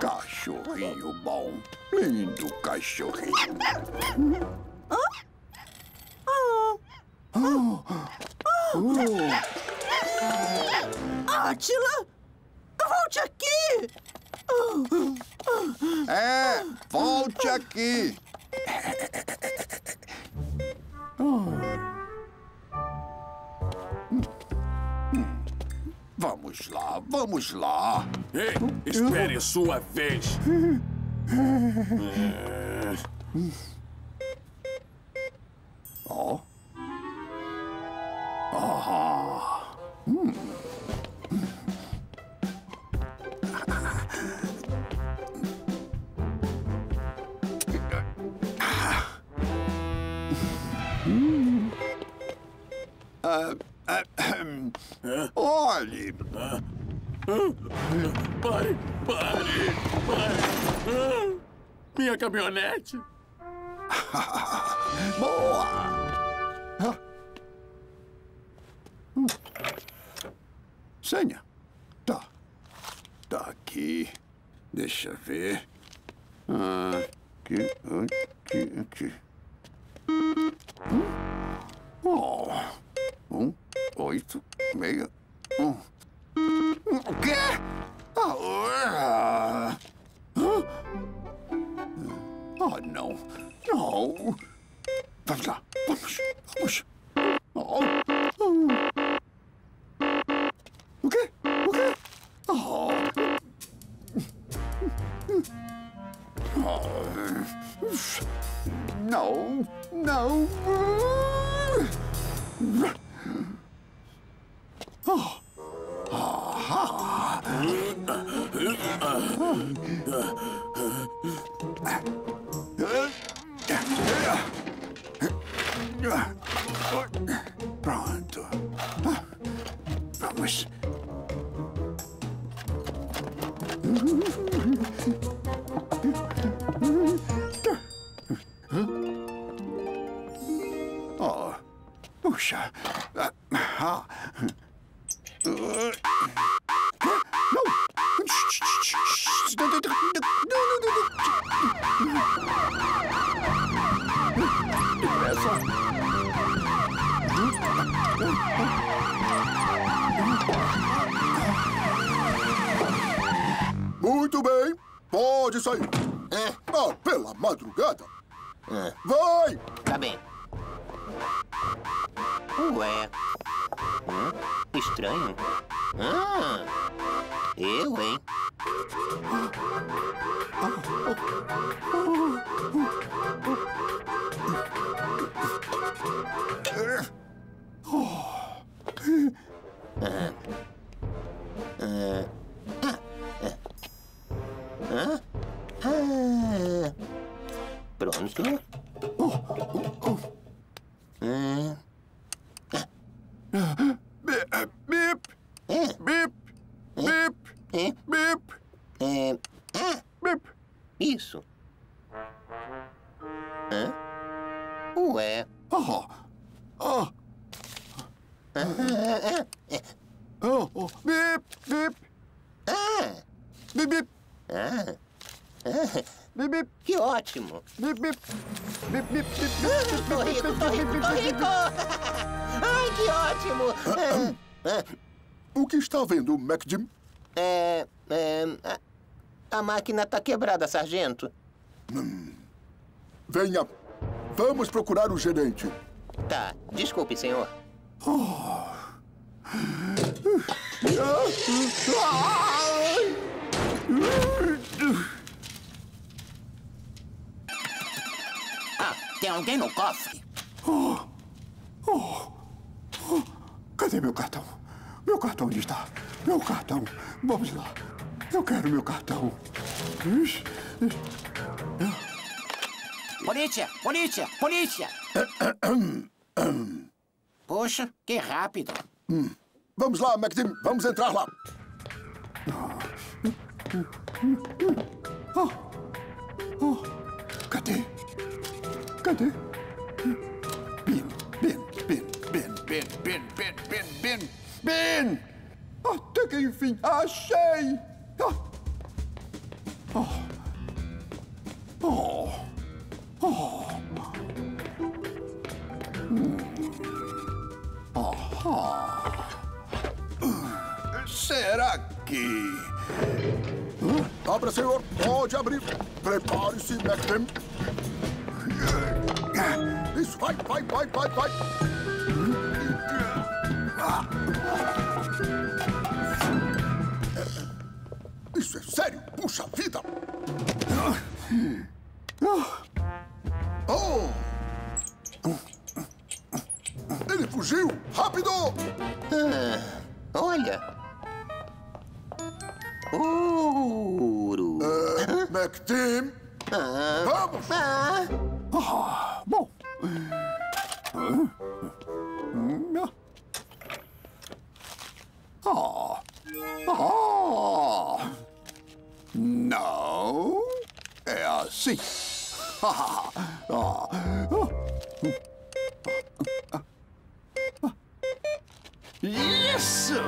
Cachorrinho bom, lindo cachorrinho. Átila, volte aqui! É, volte aqui! Vamos lá, vamos lá. Ei, espere sua vez. Oh. Ah. Olhe! Pare! Pare! Pare! Minha caminhonete! Boa! Senha! Tá aqui. Deixa ver. Aqui. Oh! 1, 8, 6. O quê? Ah, não. Não. Vamos lá. Vamos. O quê? O quê? Não. Não. Oh. Pronto. Vamos. Oh. Puxa. Muito bem, pode sair. Pela madrugada. Vai! Tá bem. Ué. Estranho. Eu, hein? Isso. Hã? Ué. Oh! Oh! Oh! Oh! Bip! Bip! Ah! Bip! Bip! Ah! Bip, bip. Que ótimo! Bip, bip. Bip, bip, bip, bip. Tô rico, tô rico, tô rico! Ai, que ótimo! O que está vendo, Mac Jim? A máquina está quebrada, sargento. Venha. Vamos procurar o gerente. Tá. Desculpe, senhor. Oh. Ah, tem alguém no cofre. Oh. Oh. Oh. Cadê meu cartão? Meu cartão, onde está? Meu cartão. Vamos lá. Eu quero meu cartão. Polícia! Polícia! Polícia! Poxa, que rápido. Vamos lá, Mac Jim. Vamos entrar lá. Oh. Oh. Cadê? Cadê? Bean, Bean, Bean, Bean, Bean, Bean, Bean, Bean, Bean, Bean! Até que enfim, achei! Oh. Oh. Oh. Oh. Oh. Oh. Será que... Abra, senhor. Pode abrir. Prepare-se, Mac Jim. Isso, vai, vai, vai, vai, vai. Isso é sério? Puxa vida! Oh! Ele fugiu! Rápido! Olha! Ouro! Mac Jim! Vamos! Bom! Não, é assim. Isso!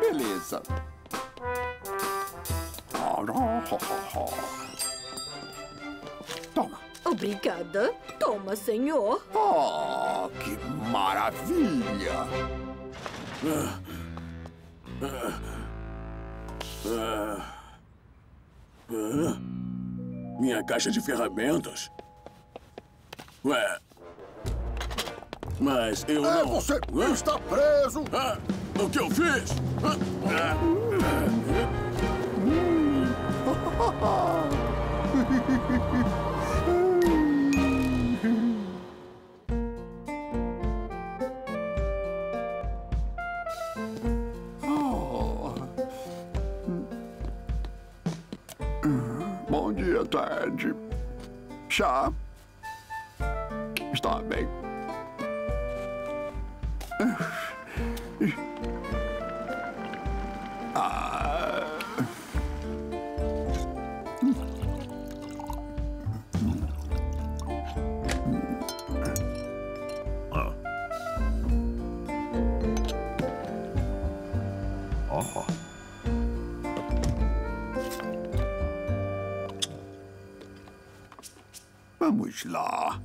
Beleza. Toma. Obrigada. Toma, senhor. Oh, que maravilha! Minha caixa de ferramentas? Ué... Mas eu não... É você! Está preso! O que eu fiz? Bom dia, Ted. Chá? Está bem. Vamos lá.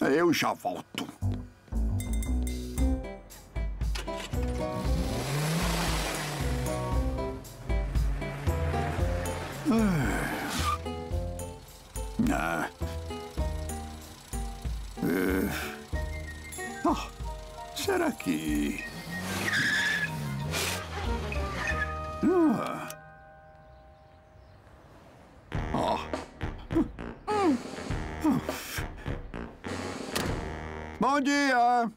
Eu já volto. Será que... Bom dia!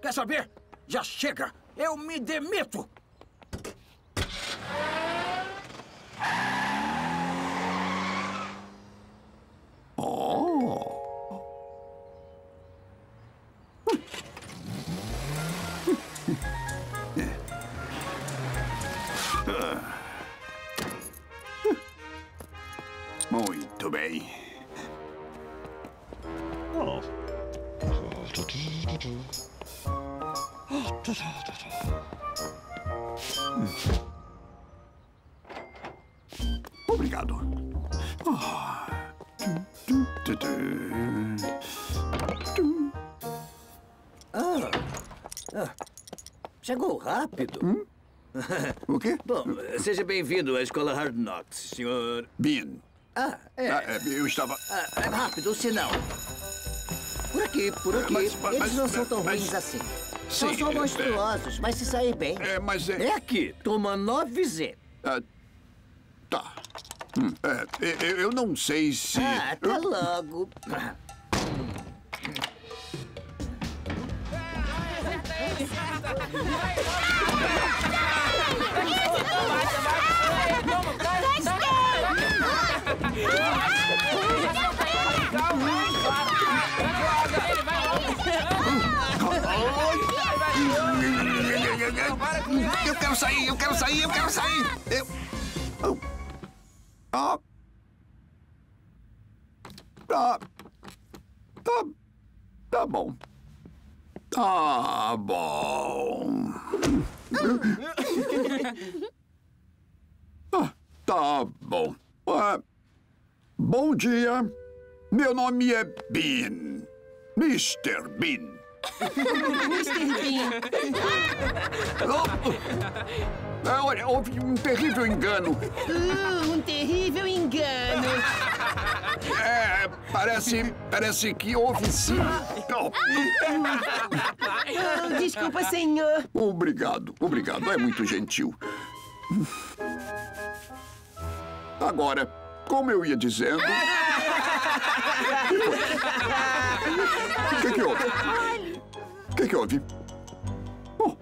Quer saber? Já chega! Eu me demito! Muito bem. Oh. Obrigado. Chegou rápido. O quê? Bom, seja bem-vindo à escola Hard Knocks, senhor... Bean. Eu estava... é rápido, o sinal. Por aqui, por aqui. Eles não são tão ruins assim. Sim, são só monstruosos, mas se sair bem... É aqui, toma 9Z. Tá. Eu não sei se... até logo. Eu quero sair, eu quero sair, eu quero sair! Tá bom. Tá bom. Tá bom. Bom dia. Meu nome é Bean. Mr. Bean. Mr. Bean. Olha, houve um terrível engano. Um terrível engano. Parece que houve sim. Oh, desculpa, senhor. Obrigado, obrigado. É muito gentil. Agora, como eu ia dizendo... O que houve? O que houve? Oh,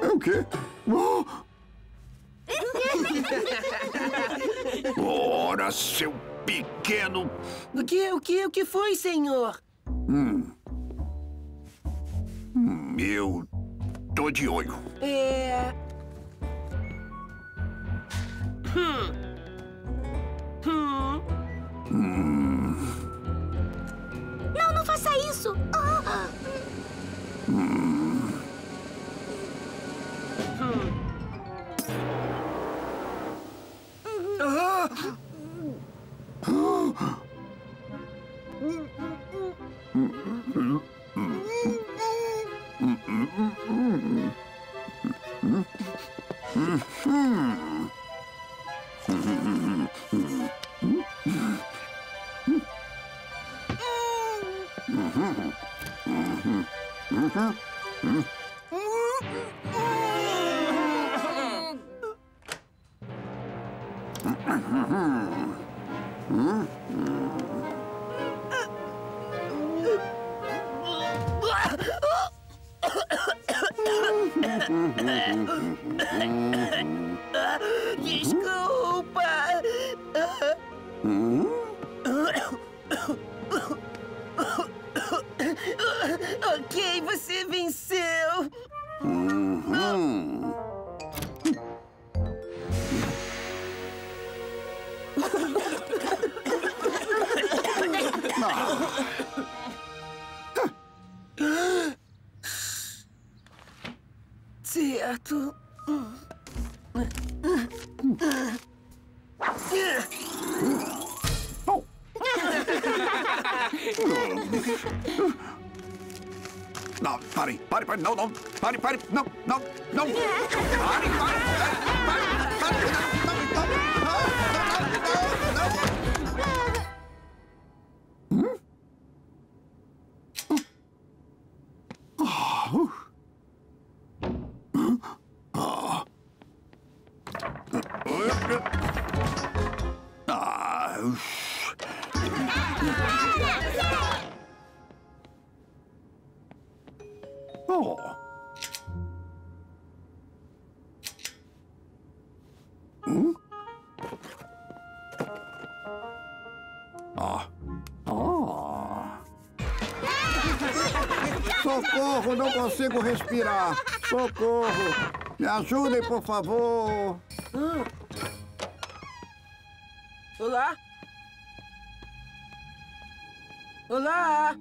é o quê? Oh. Ora, seu pequeno... O que foi, senhor? Eu tô de olho. Não faça isso! Desculpa. Ok, você venceu. Certo. Não, pare, não, pare, não. Socorro, não consigo respirar. Socorro. Me ajudem, por favor. Hola? Hola?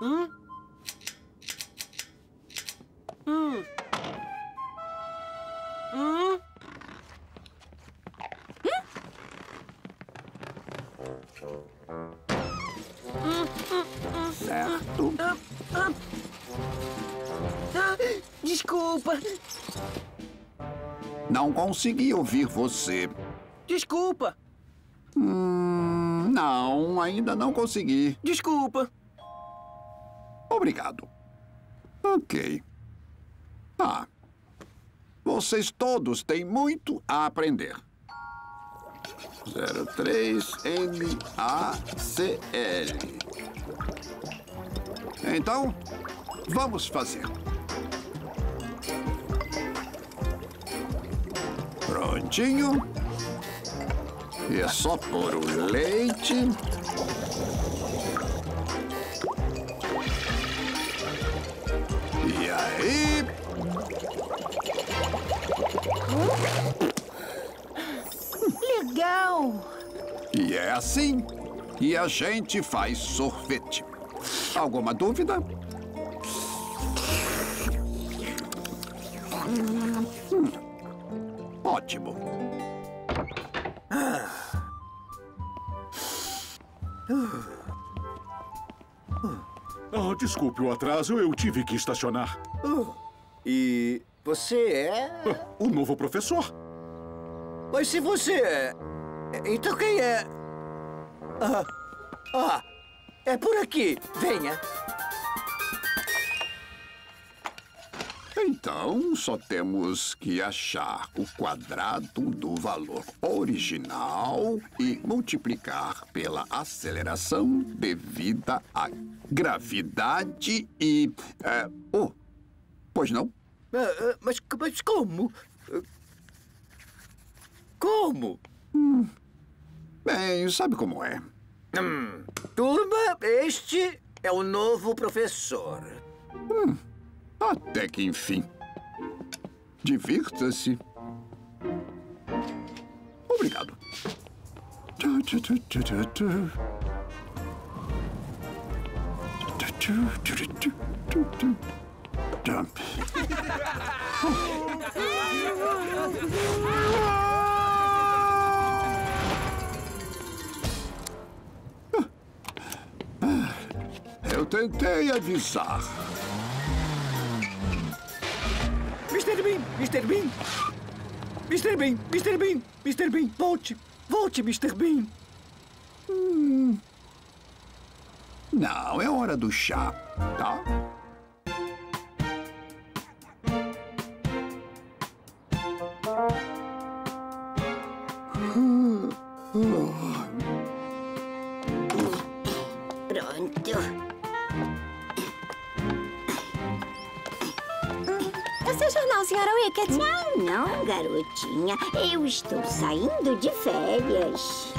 Hmm? Hmm? Hmm? Certo. Desculpa. Não consegui ouvir você. Desculpa. Não, ainda não consegui. Desculpa. Obrigado. Ok. Ah. Vocês todos têm muito a aprender. 03MACL. Então, vamos fazer. Prontinho. E é só pôr o leite. E aí... Legal! E é assim. E a gente faz sorvete. Alguma dúvida? Ótimo. Oh, desculpe o atraso, eu tive que estacionar. E você é... O novo professor. Mas se você é... Então quem é? É por aqui. Venha. Então, só temos que achar o quadrado do valor original e multiplicar pela aceleração devida à gravidade e... pois não? Mas como? Como? Bem, sabe como é. Turma, este é o novo professor. Até que enfim. Divirta-se. Obrigado. Eu tentei avisar. Mr. Bean! Mr. Bean! Mr. Bean! Mr. Bean! Mr. Bean! Volte! Volte, Mr. Bean! Não, é hora do chá, tá? Pronto. Não, senhora Wicked. Não, não, garotinha. Eu estou saindo de férias.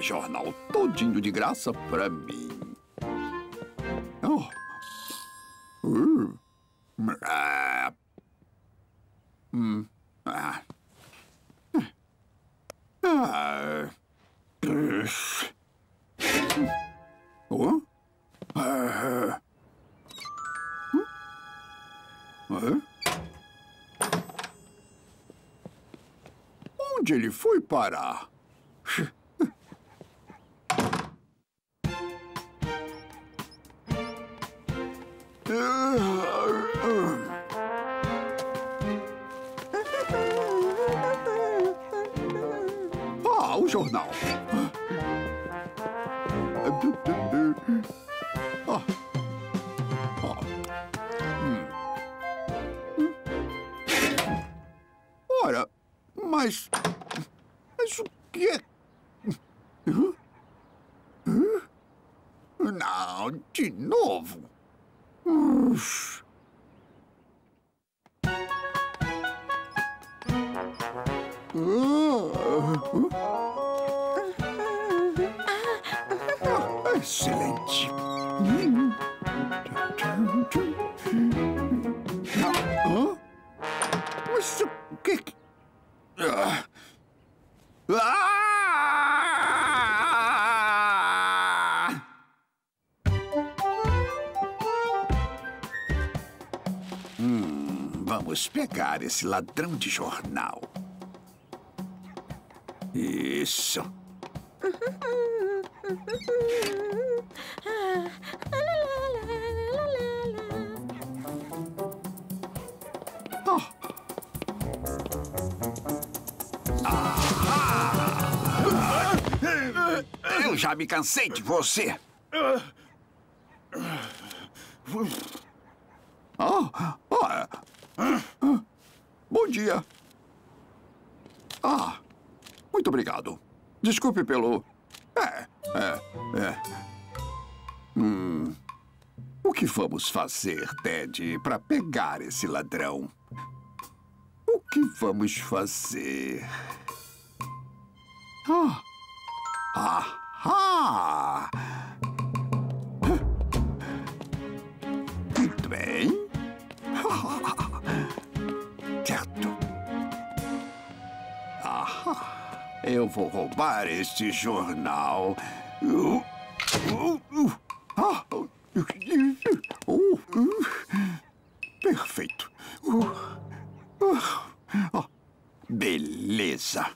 Jornal todinho de graça pra mim. Onde ele foi parar? Ah, o jornal. Ora, mas o que é? Não, de novo. Excelente. Vamos pegar esse ladrão de jornal. Isso. Eu já me cansei de você. Bom dia. Muito obrigado. Desculpe pelo... O que vamos fazer, Ted, para pegar esse ladrão? O que vamos fazer? Muito bem. Certo. Eu vou roubar este jornal. Perfeito. Beleza.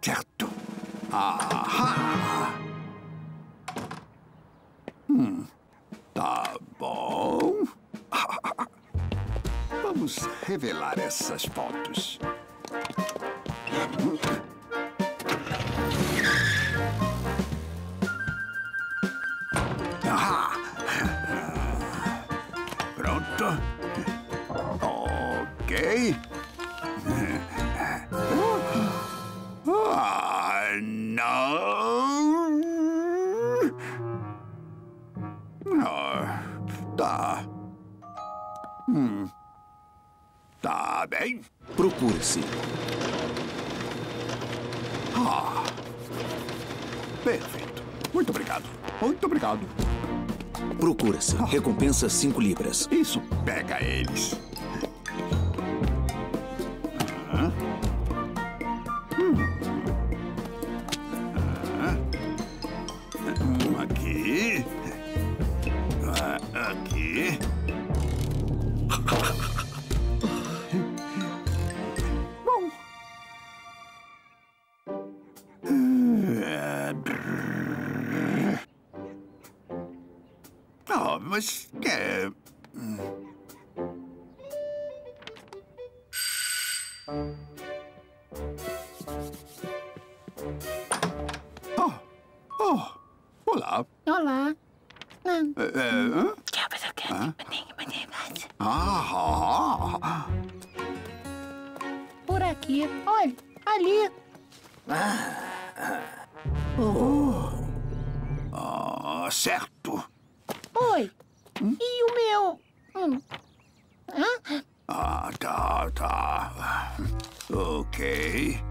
Certo. Tá bom. Vamos revelar essas fotos. Pronto. Ok. Tá. Tá bem. Procure-se. Perfeito. Muito obrigado. Muito obrigado. Procura-se. Recompensa 5 libras. Isso. Pega eles. Aqui. Aqui. Bom. Mas... Olá. Olá. Por aqui. Olha, ali. Certo. Oi. E o meu... Tá. Ok.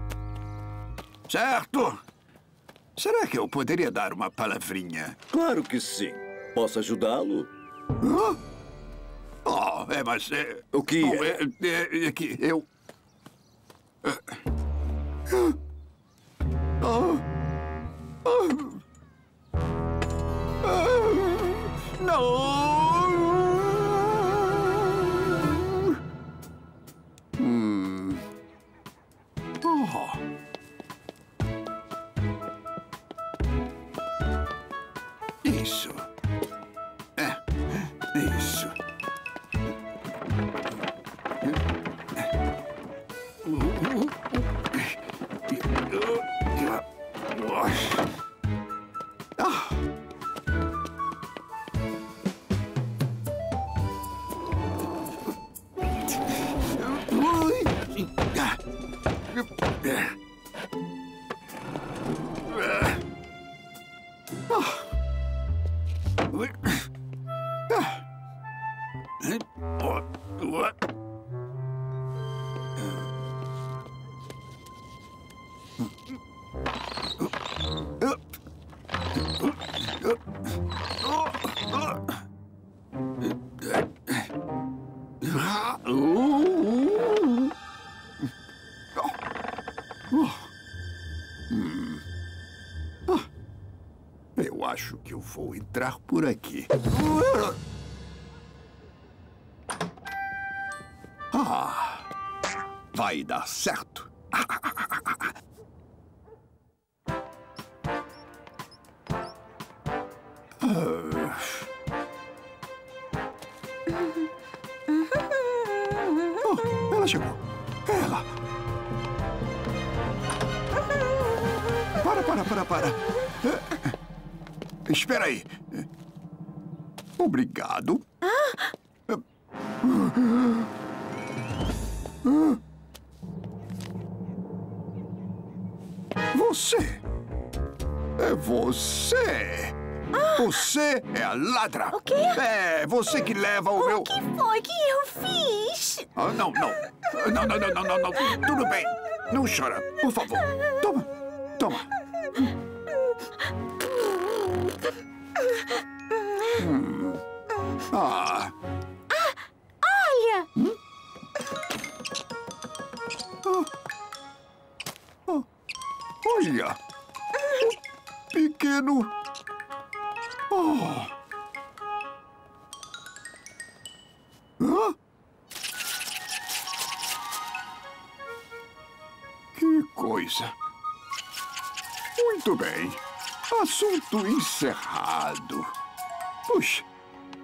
Certo. Será que eu poderia dar uma palavrinha? Claro que sim. Posso ajudá-lo? Mas... o que é? É que eu... Não! Isso. Isso. acho que eu vou entrar por aqui. Ah, vai dar certo. Oh, ela chegou. Ela. Para. Espera aí. Obrigado. Você. É você. Você é a ladra. O quê? É, você que leva o meu... O que foi que eu fiz? Ah, não. Tudo bem. Não chora, por favor. Toma. Olha! Olha! O pequeno... Que coisa! Muito bem. Assunto encerrado. Puxa,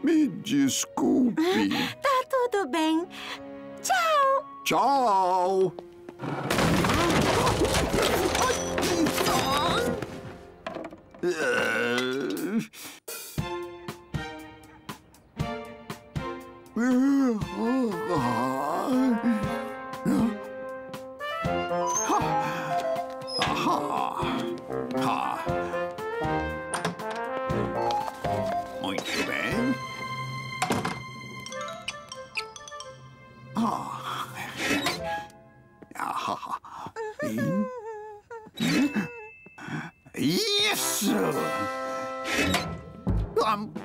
me desculpe. Tá tudo bem. Tchau! Tchau! Muito bem. Isso!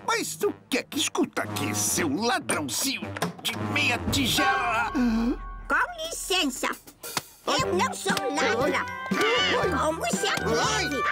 Mas o que é que escuta aqui, seu ladrãozinho de meia tigela? Com licença, eu não sou ladra. Como se atreve?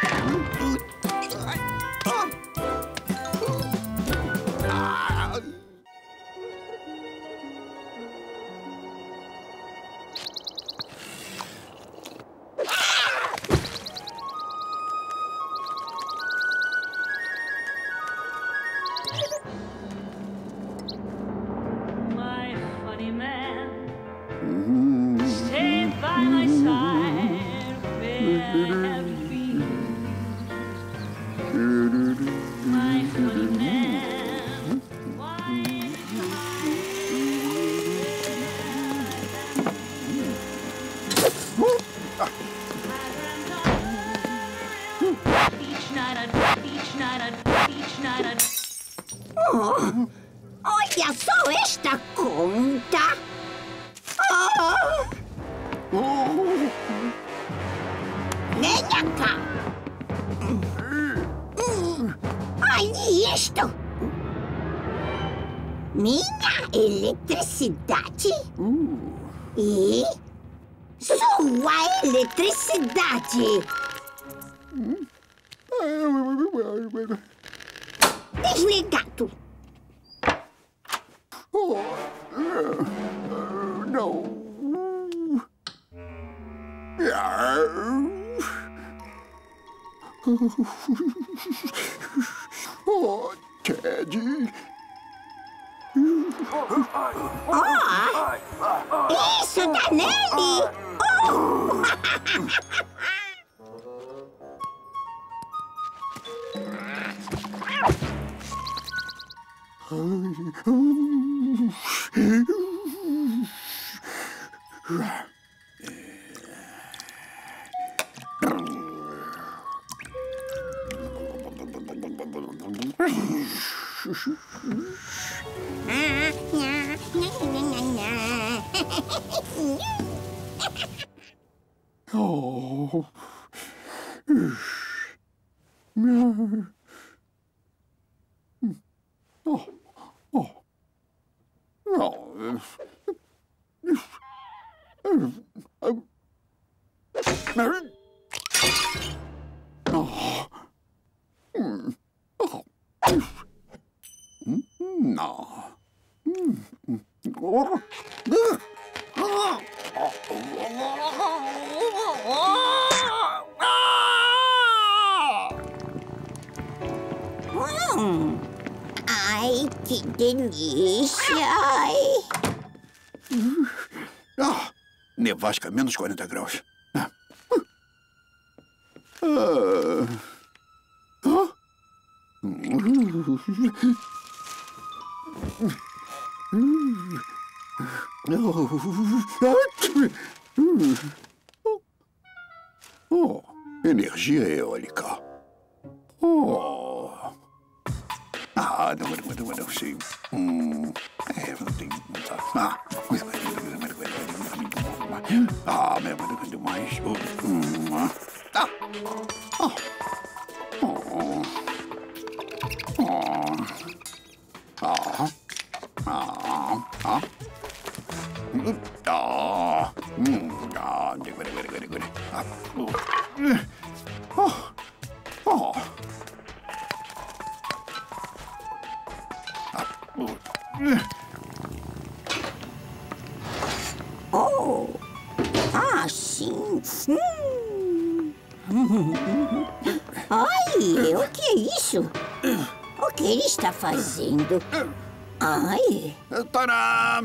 Olha só esta conta! Vem cá! Olha isto! Minha eletricidade e sua eletricidade! Desligado! Não! Oh, Teddy! Oh! Isso tá nele! Oh! Oh. I didn't Ah, nevasca menos 40 graus. Oh, energia eólica. Oh. Ah, não sei. É, não tem. Ah, mas mais. Ah, oh. Oh. Oh. Ah. Ah. Ah. Ah. Oh. Oh. Oh. Ah, sim. Ai, o que é isso? O que ele está fazendo? Ai! Tadá!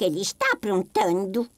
Ele está aprontando.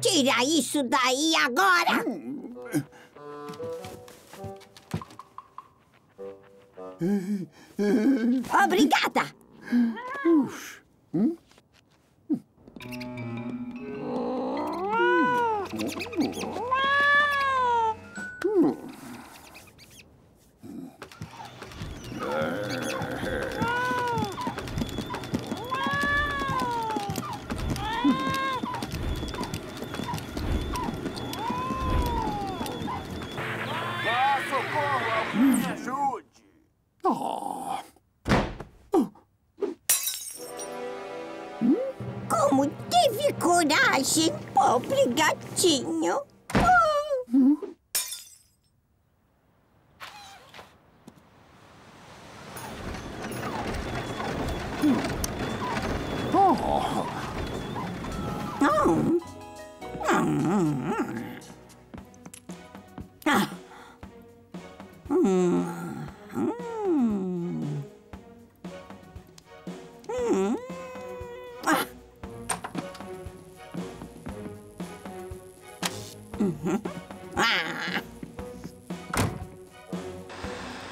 Tira isso daí agora! Obrigada! Oh. Como teve coragem, pobre gatinho. Oh. Oh. Oh.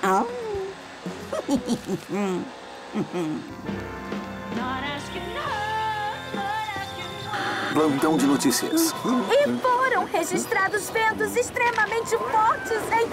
Ah. Plantão de notícias. E foram registrados ventos extremamente fortes em...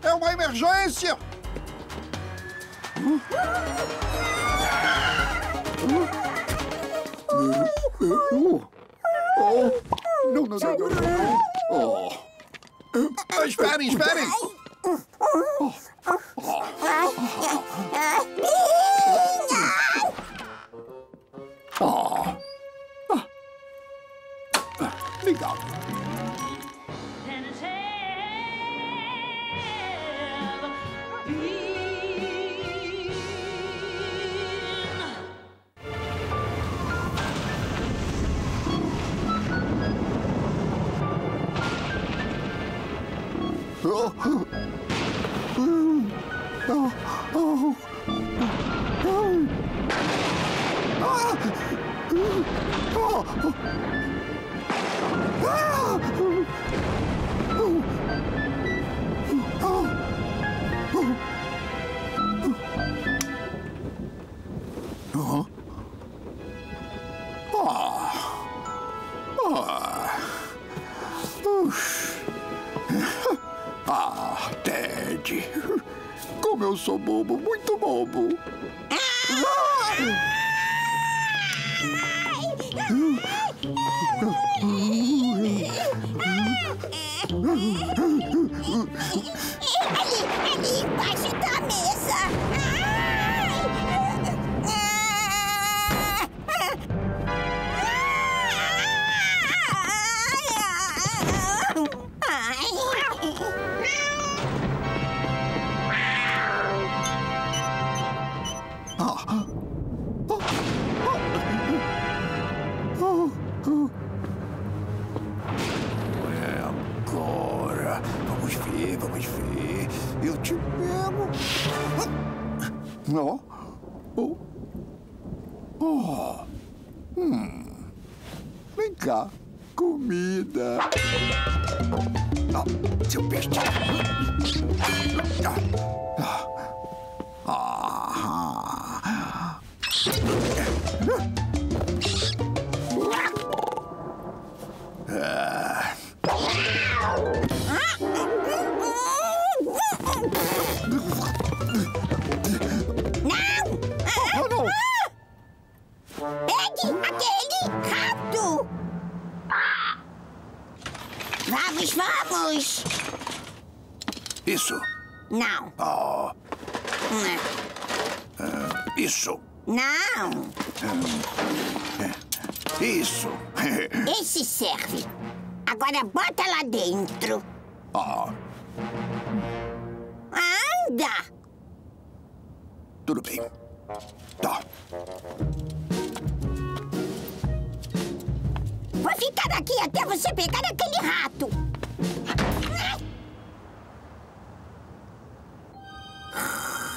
É uma emergência! Não nos aguardem! Esperem, esperem! Obrigado! Como eu sou bobo, muito bobo. Ali embaixo da mesa. Eu te pego. Não. Vem cá. Comida. Seu peixe. Vamos! Isso? Não. Isso? Não. Isso. Esse serve. Agora bota lá dentro. Anda! Tudo bem. Tá. Vou ficar aqui até você pegar aquele rato. Ah!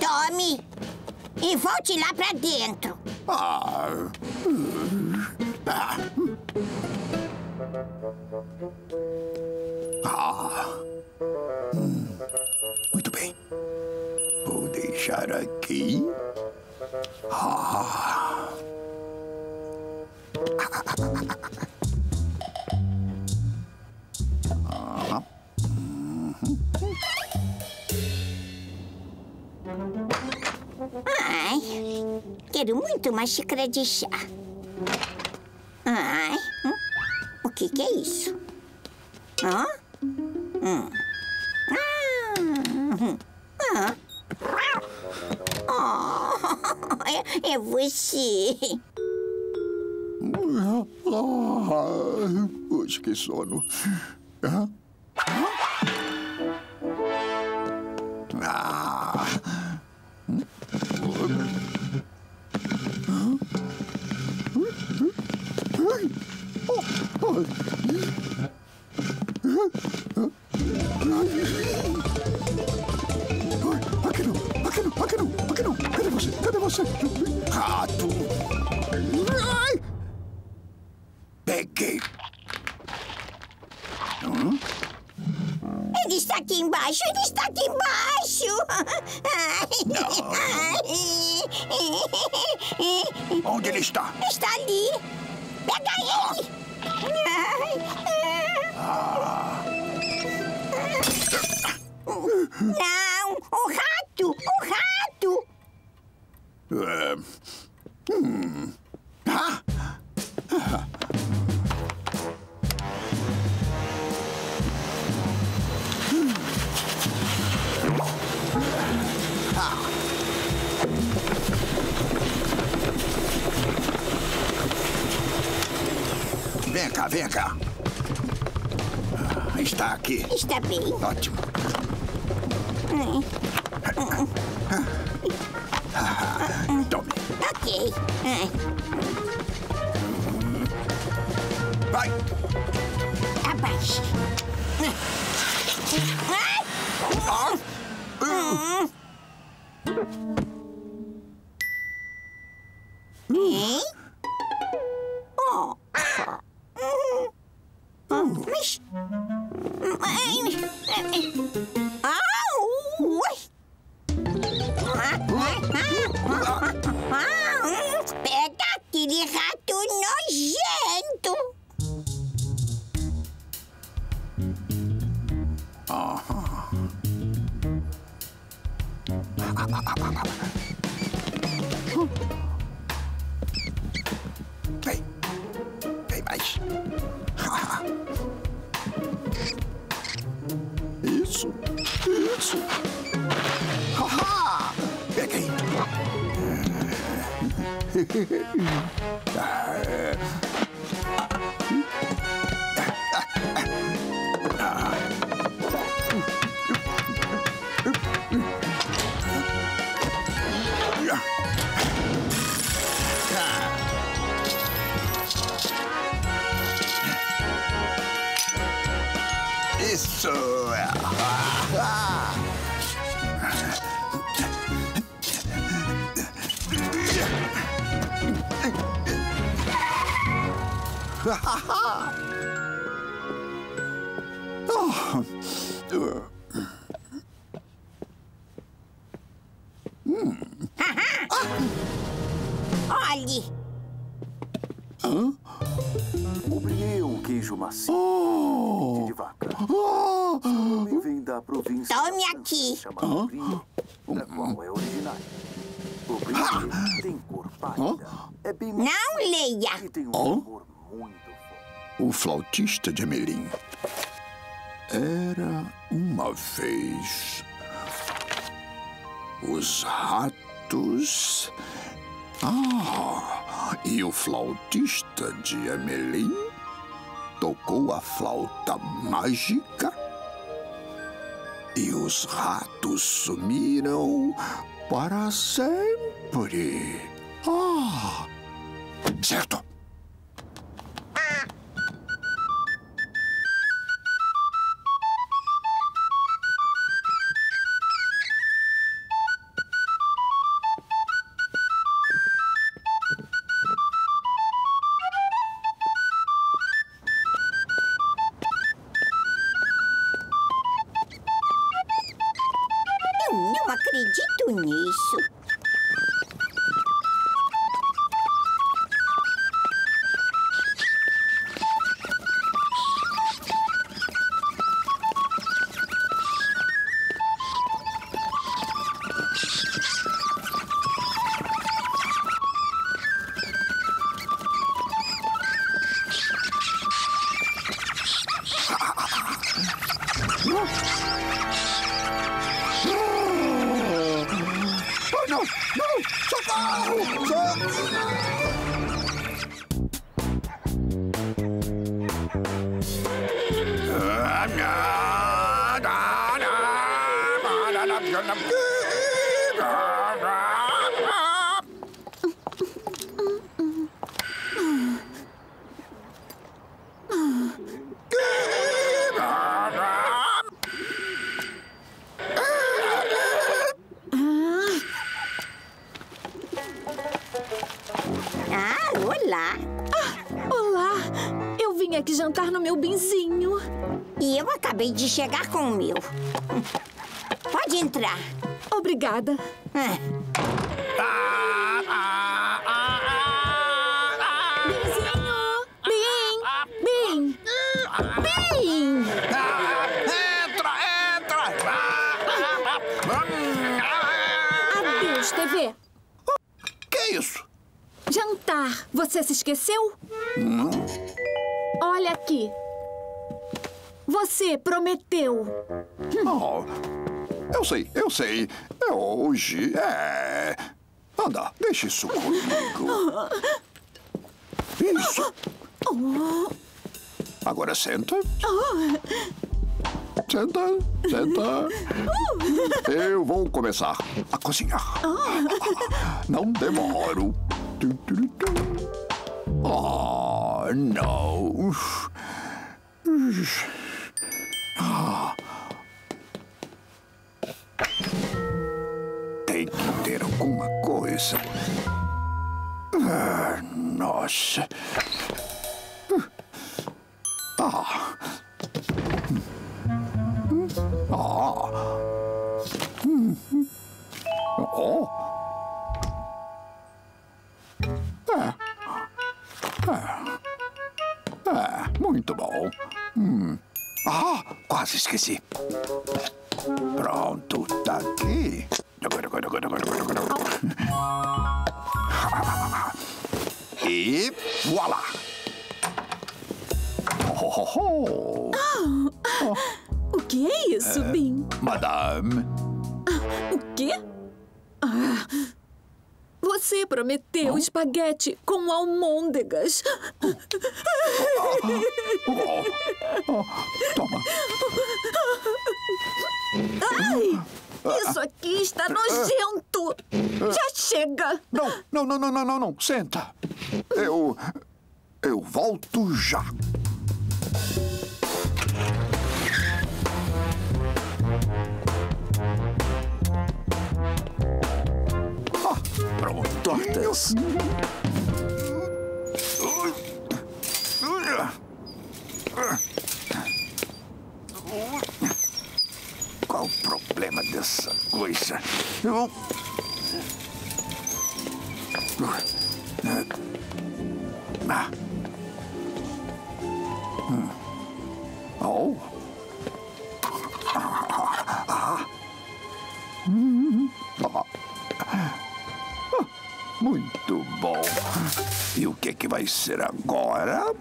Tome! E volte lá pra dentro. Muito bem. Vou deixar aqui. Ai, quero muito uma xícara de chá. Ai, o que que é isso? Hã? É você. Poxa, que sono. Onde ele está? Está ali. Pega ele! Não, o rato! O rato! Vem cá, vem cá. Está aqui. Está bem. Ótimo. Tome. Ok. Vai. Abaixa. Olhe! Hã? Obriei um queijo macio de vaca. Também vem da província... Tome aqui! ...chamada Brie, da qual é originário. O Brie tem cor pálida. É bem... Não leia! E tem cor muito forte. O flautista de Amelim. Era uma vez... Os ratos... Ah, e o flautista de Amelim tocou a flauta mágica e os ratos sumiram para sempre. Ah, certo. De chegar com o meu. Pode entrar. Obrigada. Benzinho! Bean! Bean! Bean! Entra! Entra! Adeus, TV. Que é isso? Jantar. Você se esqueceu? Não. Olha aqui. Você prometeu. Oh, eu sei, eu sei. É hoje, é... Anda, deixa isso comigo. Isso. Agora senta. Senta, senta. Eu vou começar a cozinhar. Não demoro. Oh, não. Tem que ter alguma coisa. Ah, nossa. Ah. Ah. Oh. Ah. Ah. Ah, muito bom. Ah, quase esqueci. Pronto, tá aqui. E voilá! Oh, o que é isso, Bean? Madame. Ah, o quê? Ah, você prometeu espaguete com almôndegas. Toma. Ai, isso aqui está nojento. Já chega. Não. Senta. Eu volto já. Doctors. Qual o problema dessa coisa? Eu... Ah. Oh. Muito bom. E o que é que vai ser agora?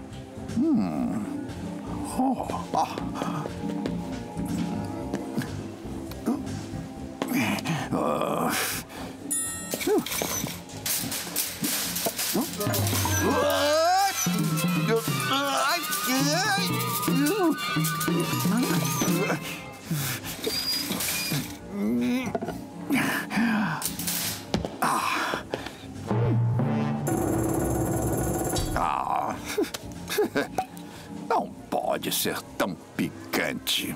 Oh. Não pode ser tão picante.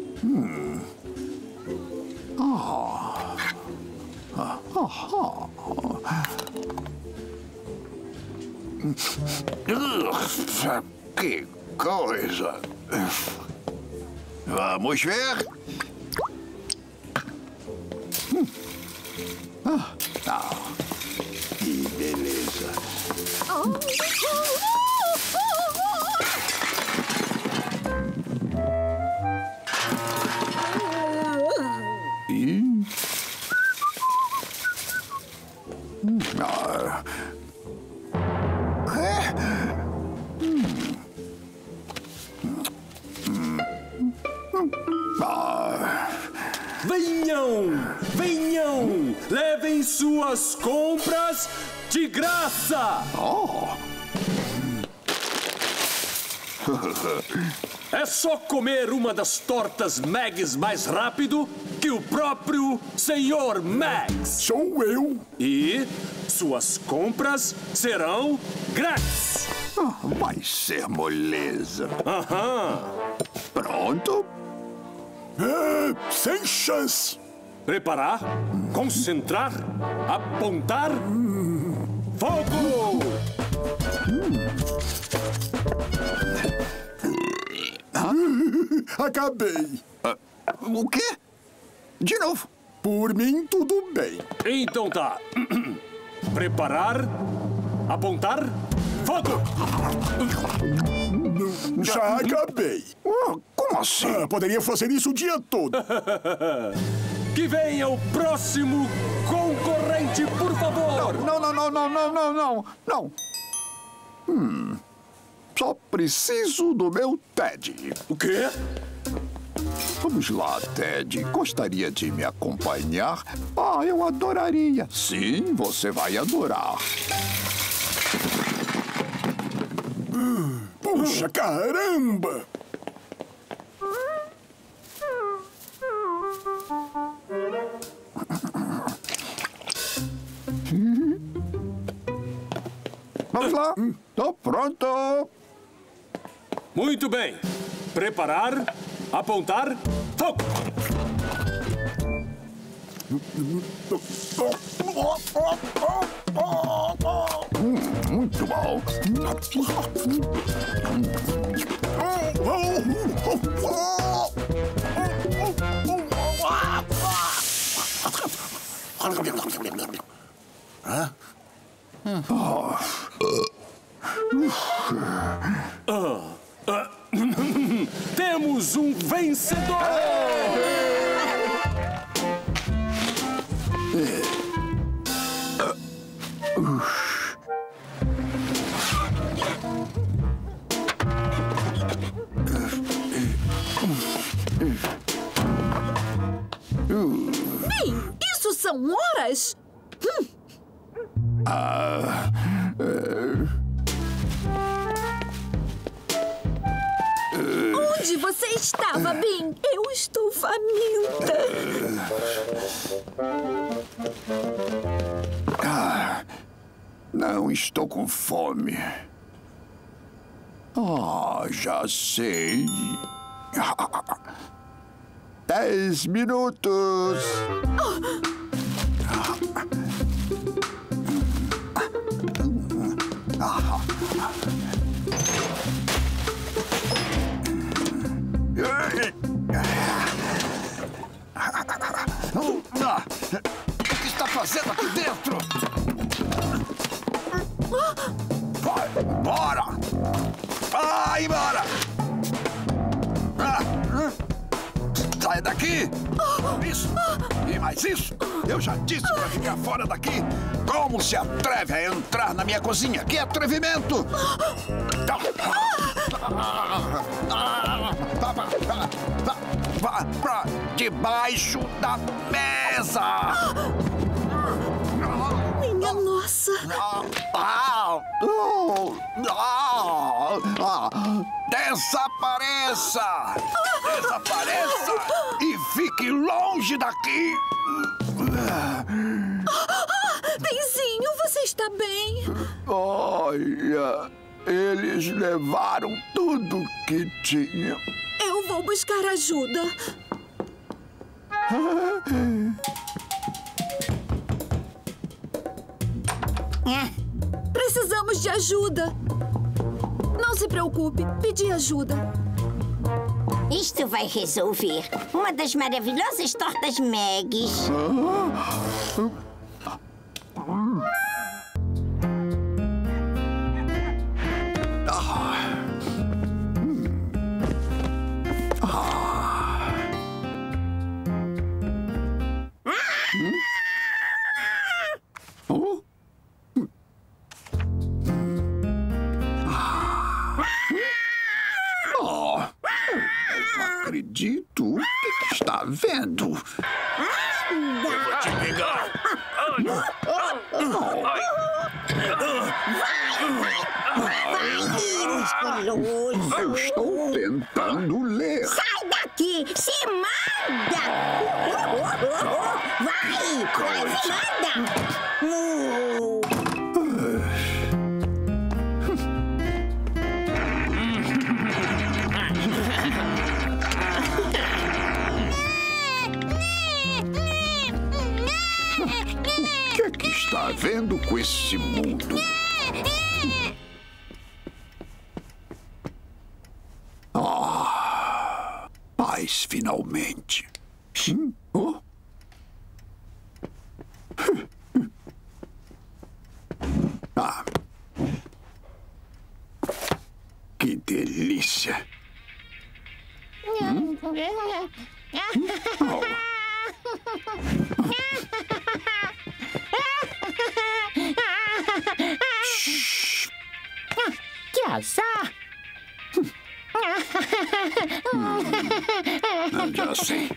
Que coisa. Vamos ver. Que beleza. Venham, levem suas compras de graça. É só comer uma das tortas Mags mais rápido que o próprio Sr. Mags. Sou eu. E suas compras serão grátis. Vai ser moleza. Pronto? Sem chance. Preparar, concentrar, apontar, fogo! Acabei. O quê? De novo? Por mim, tudo bem. Então tá. Preparar, apontar, fogo! Já acabei. Como assim? Poderia fazer isso o dia todo. Que venha o próximo concorrente, por favor! Não. Só preciso do meu Ted. O quê? Vamos lá, Ted. Gostaria de me acompanhar? Eu adoraria. Sim, você vai adorar. Puxa, caramba! Vamos lá. Tô pronto. Muito bem. Preparar, apontar, fogo! Muito bom. Temos um vencedor! Ei, isso são horas? Onde você estava, Bean? Eu estou faminta. Não estou com fome. Já sei. 10 minutos. O que está fazendo aqui dentro? Vai, bora! Vai embora! Sai daqui! Isso! E mais isso! Eu já disse pra ficar fora daqui! Como se atreve a entrar na minha cozinha? Que atrevimento! Vá pra debaixo da mesa! Minha nossa! 'Desapareça! Desapareça! E fique longe daqui! Benzinho, você está bem? Olha, eles levaram tudo que tinha. Eu vou buscar ajuda. Precisamos de ajuda. Não se preocupe, pedi ajuda. Isto vai resolver. Uma das maravilhosas tortas Maggie's. Acredito. O que está vendo? Eu vou te pegar. Vai, eu estou tentando ler. Sai daqui! Se manda! Vai, se manda! Está vendo com esse mundo? Paz, finalmente. Que delícia! Que azar! Já sei.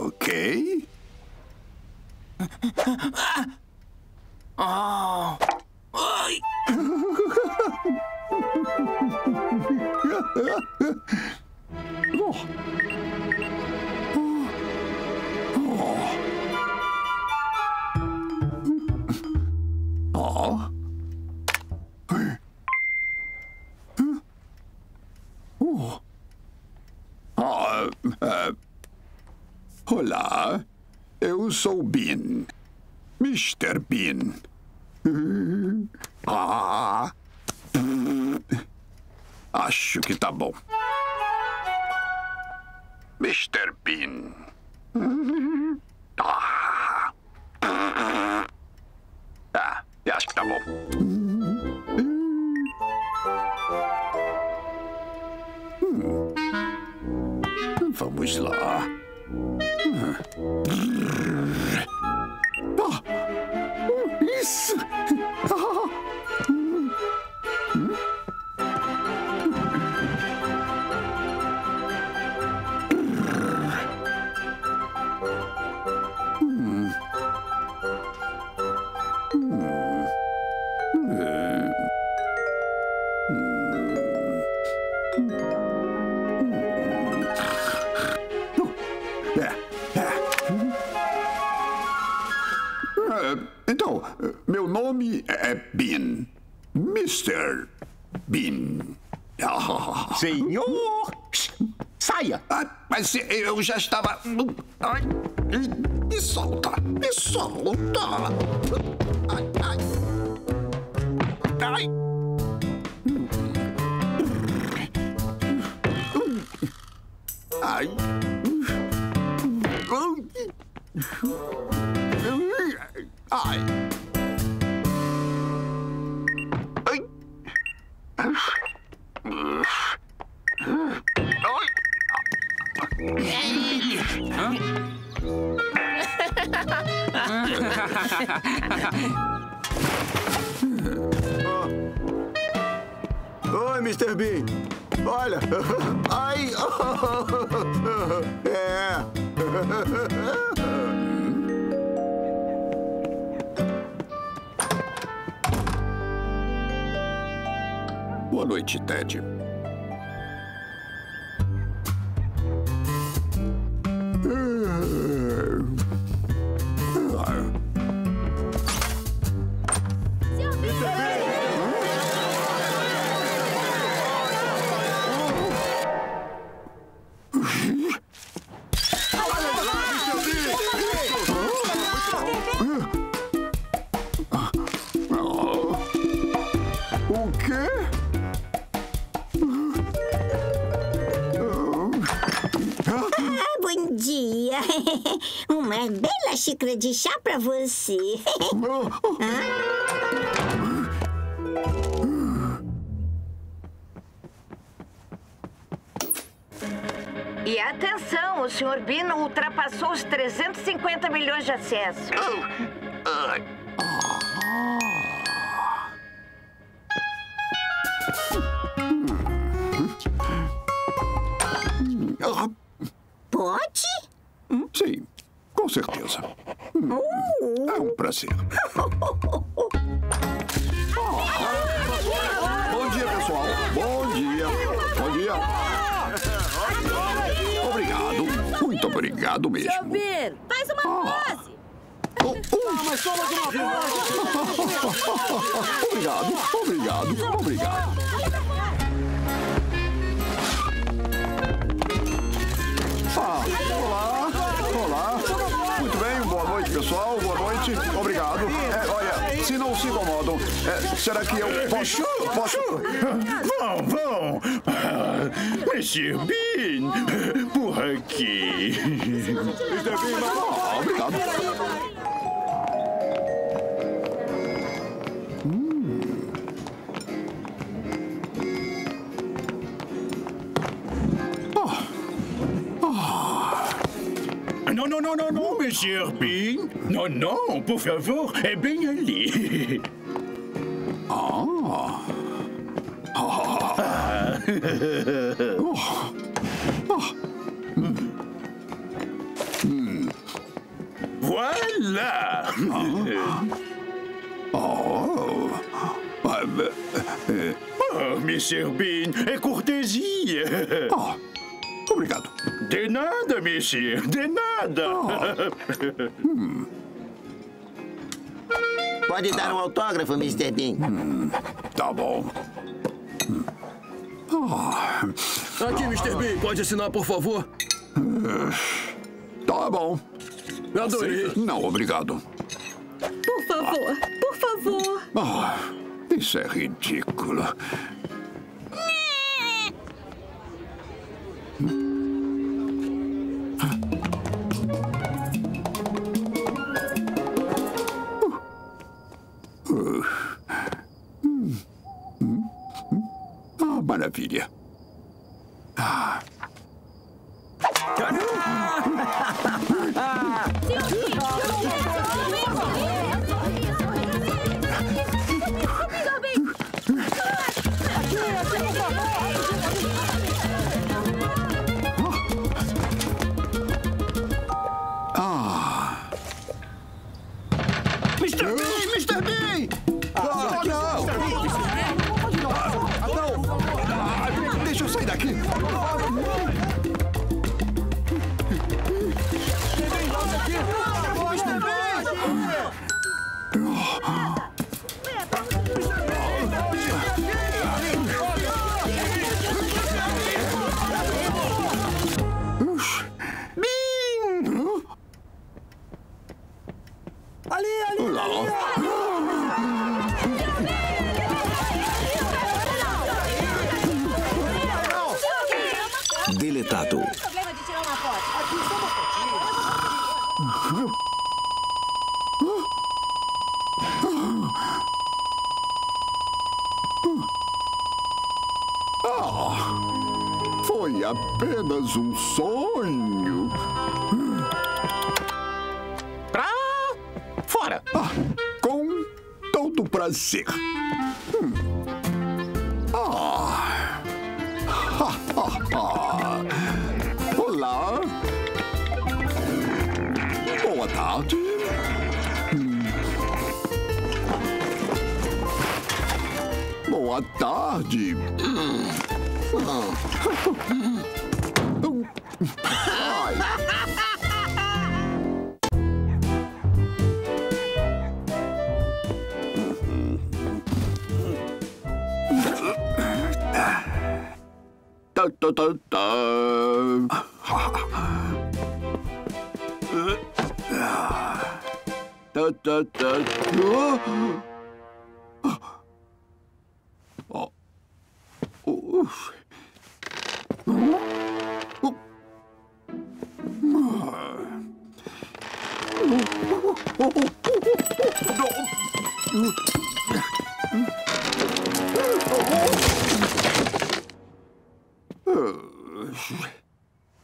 Ok. Ai. Olá, eu sou Bean, Mr. Bean. Acho que tá bom. Mr. Bean. Yes, double. Vamos lá. Isso! Então, meu nome é Bean. Mr. Bean. Senhor! Saia! Mas eu já estava... Ai, me solta! Me solta! Ai, ai! Ai! Ai! Ai. Ai. Oi, Mr. Bean. Olha. Ai. É. Boa noite, Ted. O quê? Bom dia. Uma bela xícara de chá pra você. E atenção, o Sr. Bean ultrapassou os 350 milhões de acessos. Pode? Sim, com certeza. É um prazer. Bom dia, pessoal. Bom dia. Bom dia. Obrigado. Muito obrigado mesmo. Seu Bean, faz uma pose. Calma, só mais uma pose. Obrigado, obrigado, obrigado. Pessoal, boa noite, obrigado. Olha, se não se incomodam, será que eu posso? Vão! Mr. Bean, por aqui. Mr. Bean, obrigado. Non, Monsieur Bean. Non, por favor, é bem ali. Voilà. Oh, Monsieur Bean, é cortesia. Obrigado. De nada, Messias. De nada. Pode dar um autógrafo, Mr. Bean? Tá bom. Aqui, Mr. Bean. Pode assinar, por favor? Tá bom. Adorei. Não, obrigado. Por favor. Por favor. Isso é ridículo. Foi apenas um sonho. Pra fora. Ah, com todo prazer. Ah. Ha, ha, ha. Olá. Boa tarde. Boa tarde. Oh. Da, da, da, da, da, da, da.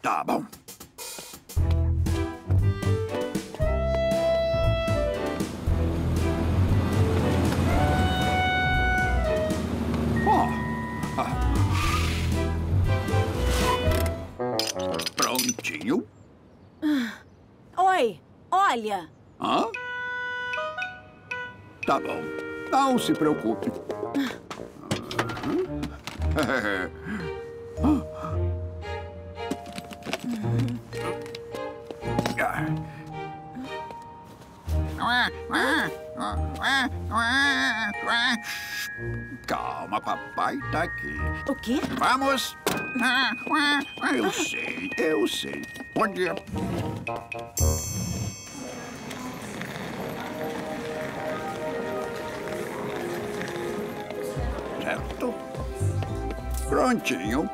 Tá bom. Prontinho. Oi, olha. Hã? Tá bom, não se preocupe. Calma, papai tá aqui. O quê? Vamos! Eu sei, eu sei. Bom dia. Certo? Prontinho.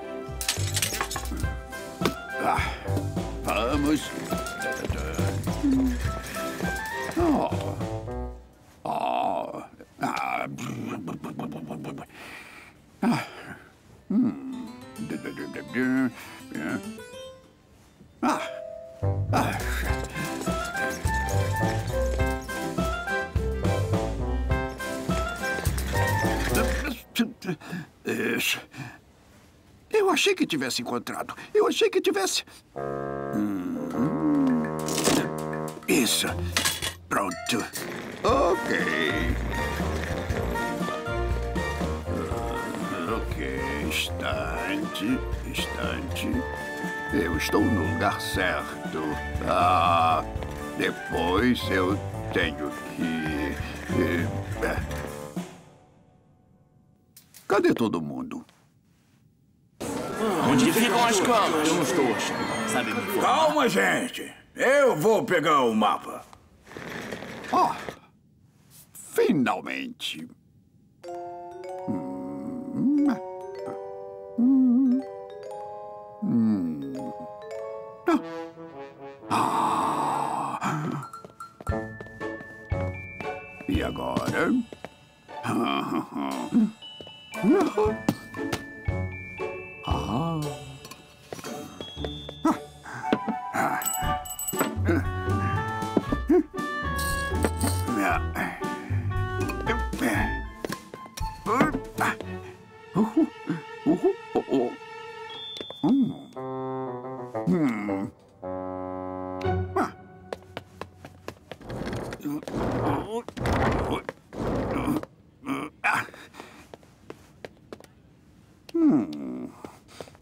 Ah, vamos. Eu achei que tivesse encontrado. Eu achei que tivesse... Isso. Pronto. Ok. Ok. Instante. Instante. Eu estou no lugar certo. Ah, depois eu tenho que... Cadê todo mundo? Onde ficam as camas? Eu não estou achando. Sabe me informar? Calma, gente. Eu vou pegar o mapa. Ah, finalmente. Ah. E agora? Ah.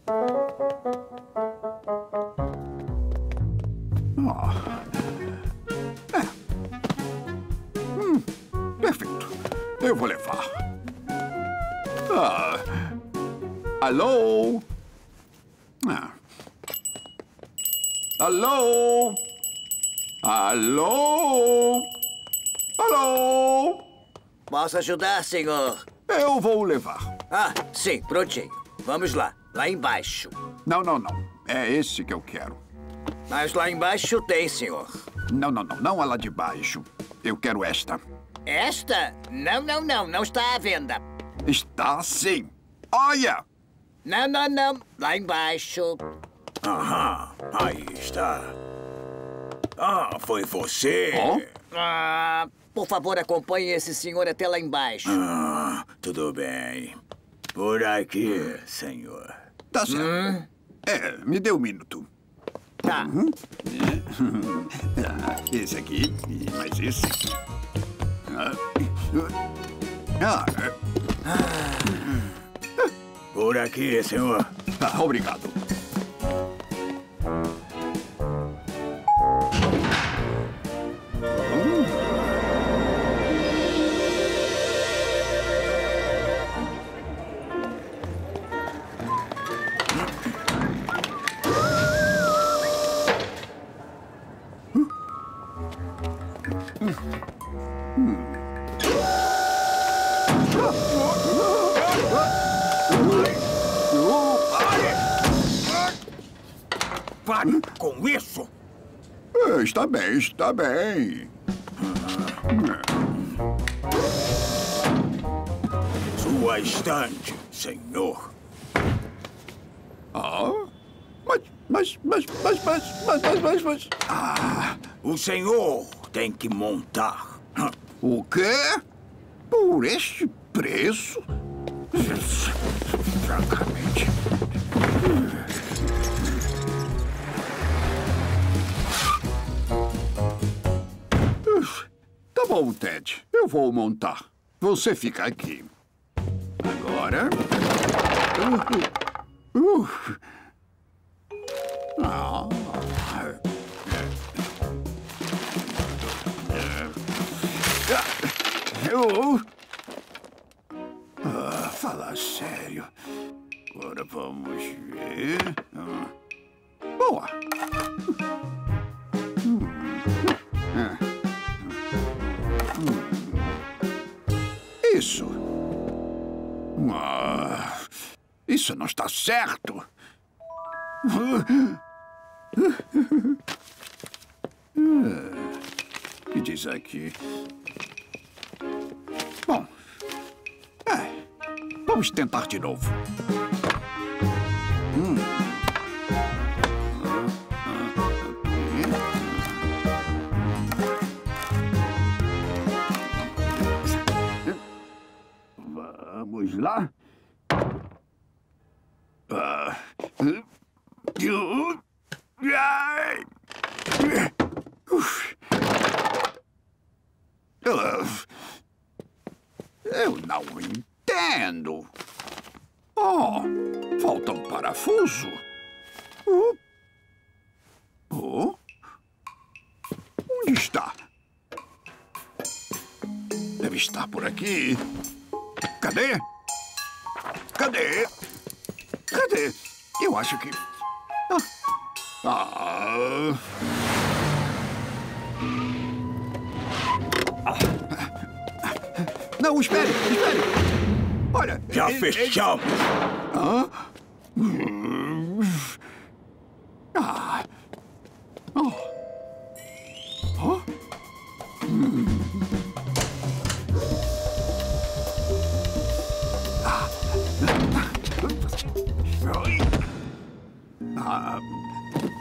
Oh. Yeah. Perfect. Voilà. Hello? Hello? Alô? Alô? Posso ajudar, senhor? Eu vou levar. Ah, sim, prontinho. Vamos lá, lá embaixo. Não, não, não. É esse que eu quero. Mas lá embaixo tem, senhor. Não, não, não. Não a lá de baixo. Eu quero esta. Esta? Não, não, não. Não está à venda. Está sim. Olha! Não, não, não. Lá embaixo. Aham. Aí está. Ah, foi você? Oh? Ah, por favor, acompanhe esse senhor até lá embaixo. Ah, tudo bem. Por aqui, senhor. Tá certo. É, me dê um minuto. Tá. Esse aqui, mais esse. Por aqui, senhor. Ah, obrigado. Pare com isso! Está bem, está bem. Sua estante, senhor. Ah? Mas... Ah, o senhor tem que montar. O quê? Por este preço? Francamente... Tá bom, Ted. Eu vou montar. Você fica aqui. Agora... Ah. Fala sério. Agora vamos ver... Boa! Isso. Isso não está certo. O que diz aqui? Bom, vamos tentar de novo. Vamos lá. Eu não entendo. Oh, falta um parafuso. Oh. Onde está? Deve estar por aqui. Cadê? Cadê? Cadê? Eu acho que... Não, espere, espere. Olha... Já fechamos.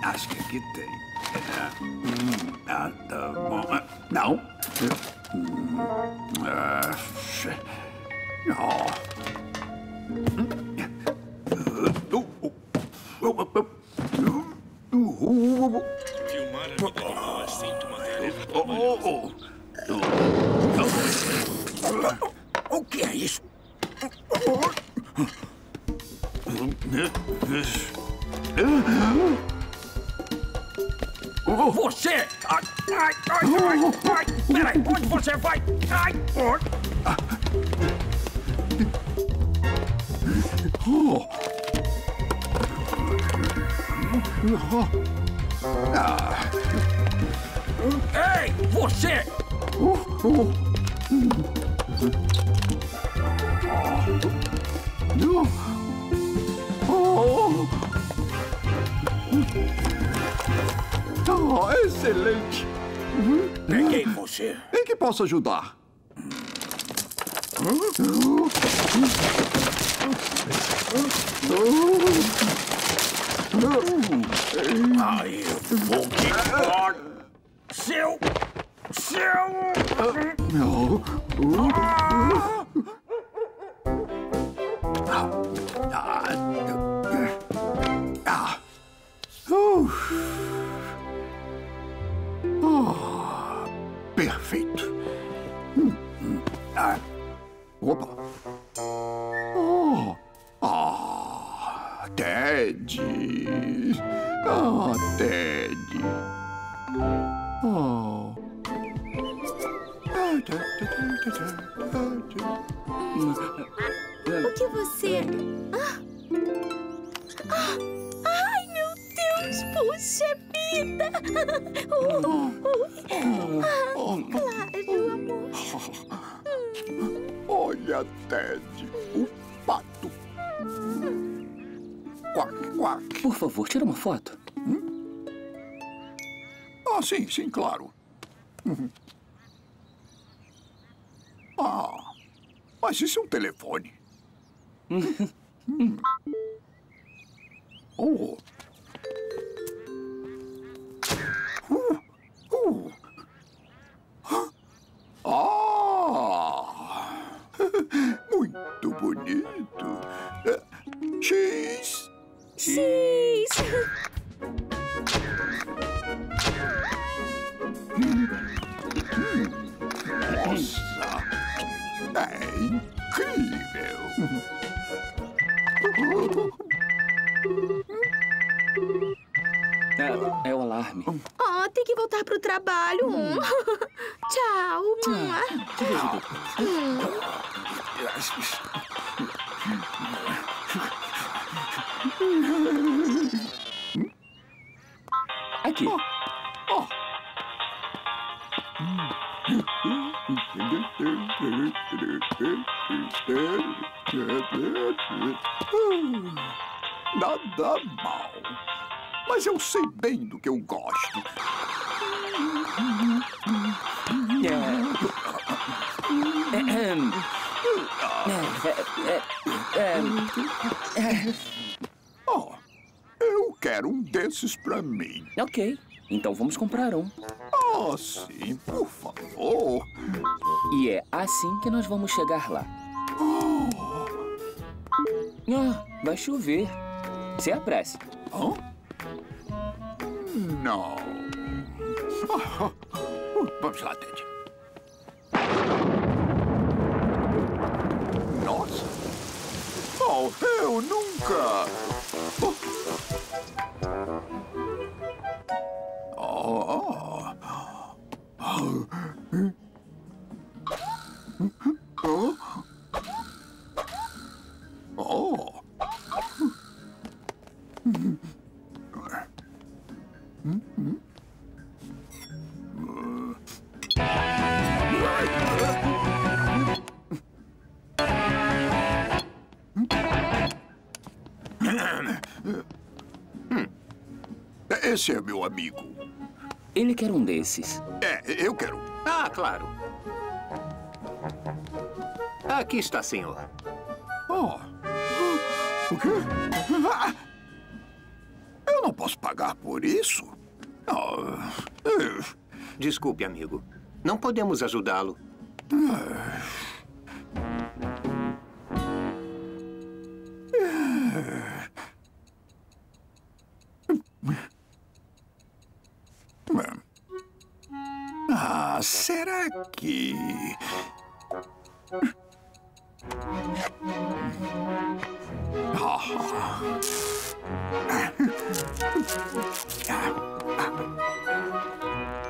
Acho que aqui tem. Tá bom. Não. Filmar a vida animal é sempre uma tarefa trabalhosa. O que é isso? Você peraí, onde você vai? Ai, ei, você! Oh, excelente! Peguei você. Em que posso ajudar? Aí eu vou quebrar perfeito. Opa. Ted. Ted. O que você... Ai, meu Deus, puxa vida. Claro, amor. Olha, Ted, o pato. Quack, quack. Por favor, tira uma foto. Ah, sim, sim, claro. Ah, mas isso é um telefone. Oh. Muito bonito. Cheese. Cheese. Nossa, é incrível. É o alarme. Oh, tem que voltar pro trabalho. Tchau, mamãe. Aqui. Nada mal. Mas eu sei bem do que eu gosto. Oh, eu quero um desses pra mim. Ok, então vamos comprar um. Oh, sim, por favor. E é assim que nós vamos chegar lá. Vai chover. Se apresse. Hã? Não. Vamos lá, Ted. Nossa. Oh, eu nunca. Esse é meu amigo. Ele quer um desses. É, eu quero. Ah, claro. Aqui está, senhor. Oh. O quê? Eu não posso pagar por isso? Desculpe, amigo. Não podemos ajudá-lo. Será que...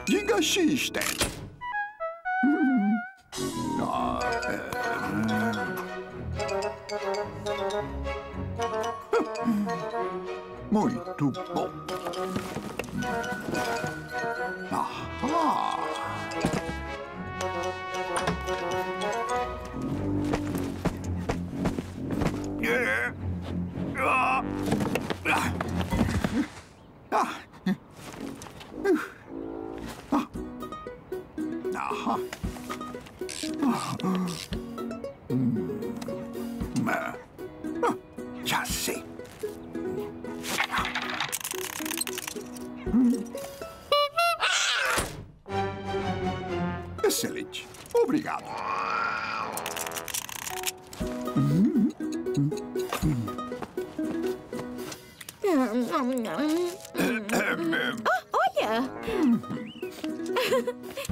Diga și işte. Muito bom. Aha. Já sei. Excelente. Obrigado. Olha!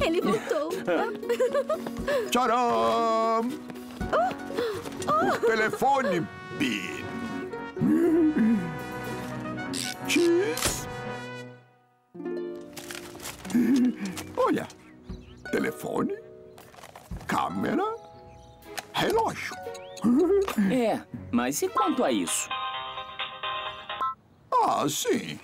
Ele voltou. Tcharam! O telefone Bean. Cheese. Olha, telefone, câmera, relógio. É, mas e quanto a isso? Ah, sim.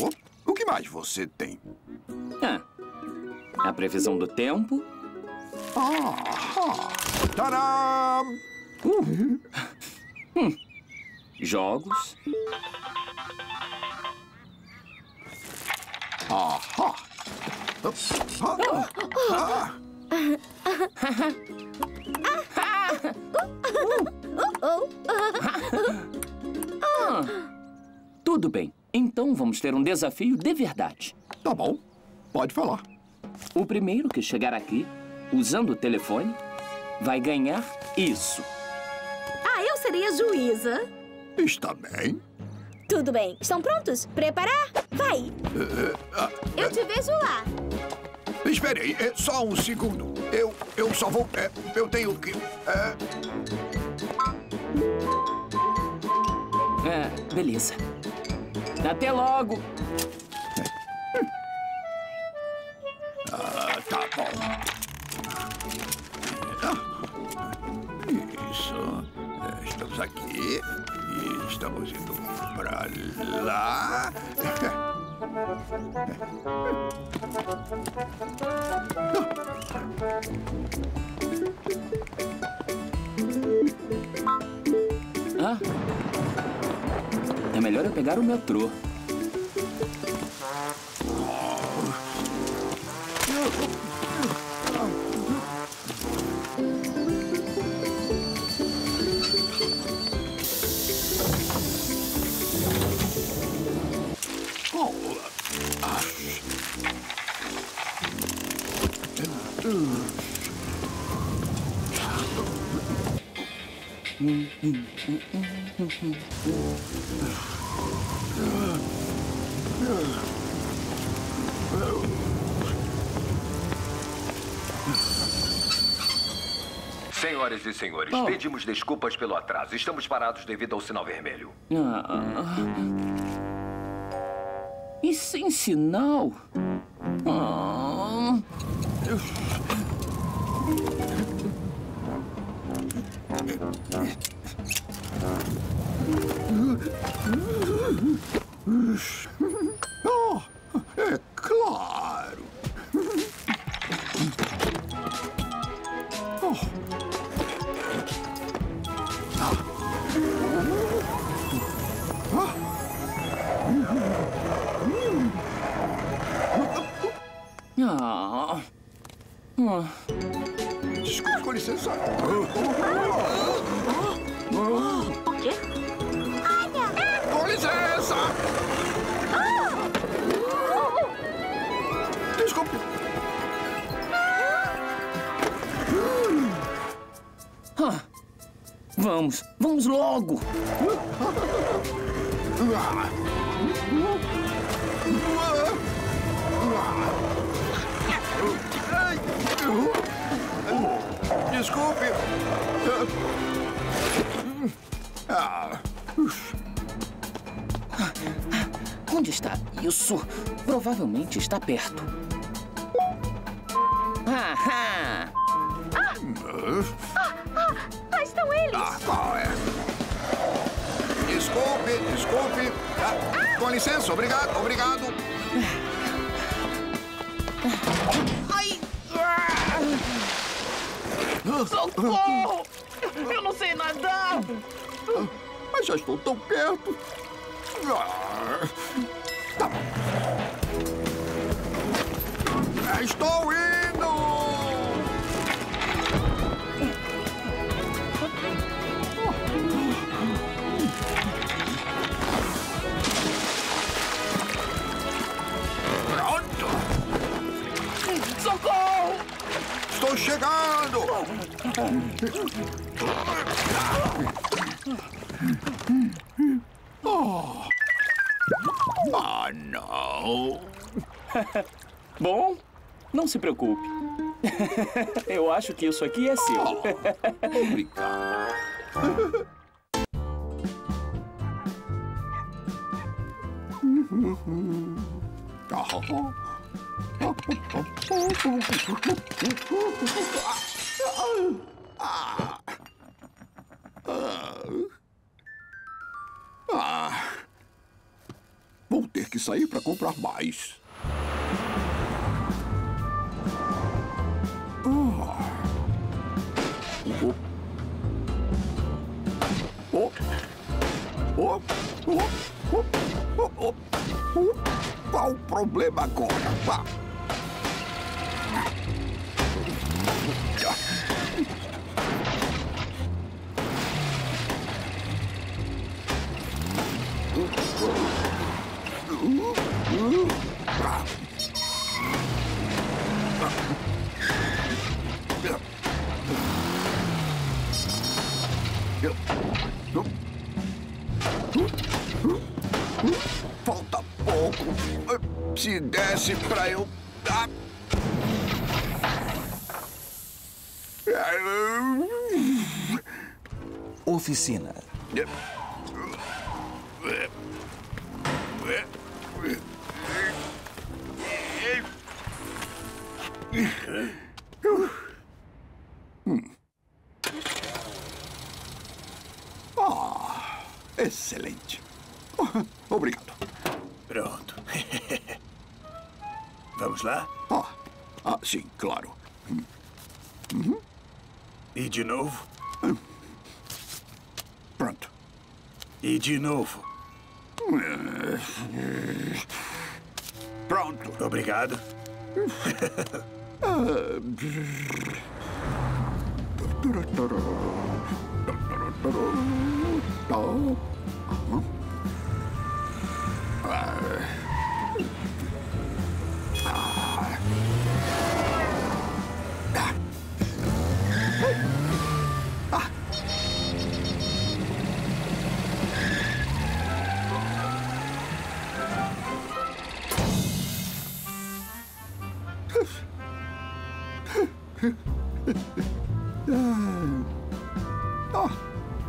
Oh, o que mais você tem? A previsão do tempo. Tcharam! Jogos. Tudo bem. Então vamos ter um desafio de verdade. Tá bom. Pode falar. O primeiro que chegar aqui, usando o telefone, vai ganhar isso. Eu seria juíza. Está bem. Tudo bem. Estão prontos? Preparar? Vai. Eu te vejo lá. Esperei. Só um segundo. Eu só vou... eu tenho que... beleza. Até logo. Tá bom. Isso. Estamos aqui. E estamos indo pra lá. É melhor eu pegar o metrô. Senhoras e senhores, pedimos desculpas pelo atraso. Estamos parados devido ao sinal vermelho. E sem sinal? É claro. Desculpe, com licença. O quê? Olha! Com licença! Desculpe. Vamos logo! to scoop you. Onde está isso? Provavelmente está perto. Ah, lá estão eles. Desculpe. Com licença, obrigado. Ai! Socorro! Eu não sei nadar! Mas já estou tão perto. Tá bom. Estou indo! Pronto! Socorro! Estou chegando! Oh! Ah, não! Bom, não se preocupe. Eu acho que isso aqui é seu. Obrigado. Vou ter que sair para comprar mais. Qual o problema agora? Vá. Falta pouco. Se desse pra eu... Oficina. Excelente. Obrigado. Pronto. Vamos lá? Sim, claro. E de novo? Pronto. E de novo? Pronto. Obrigado.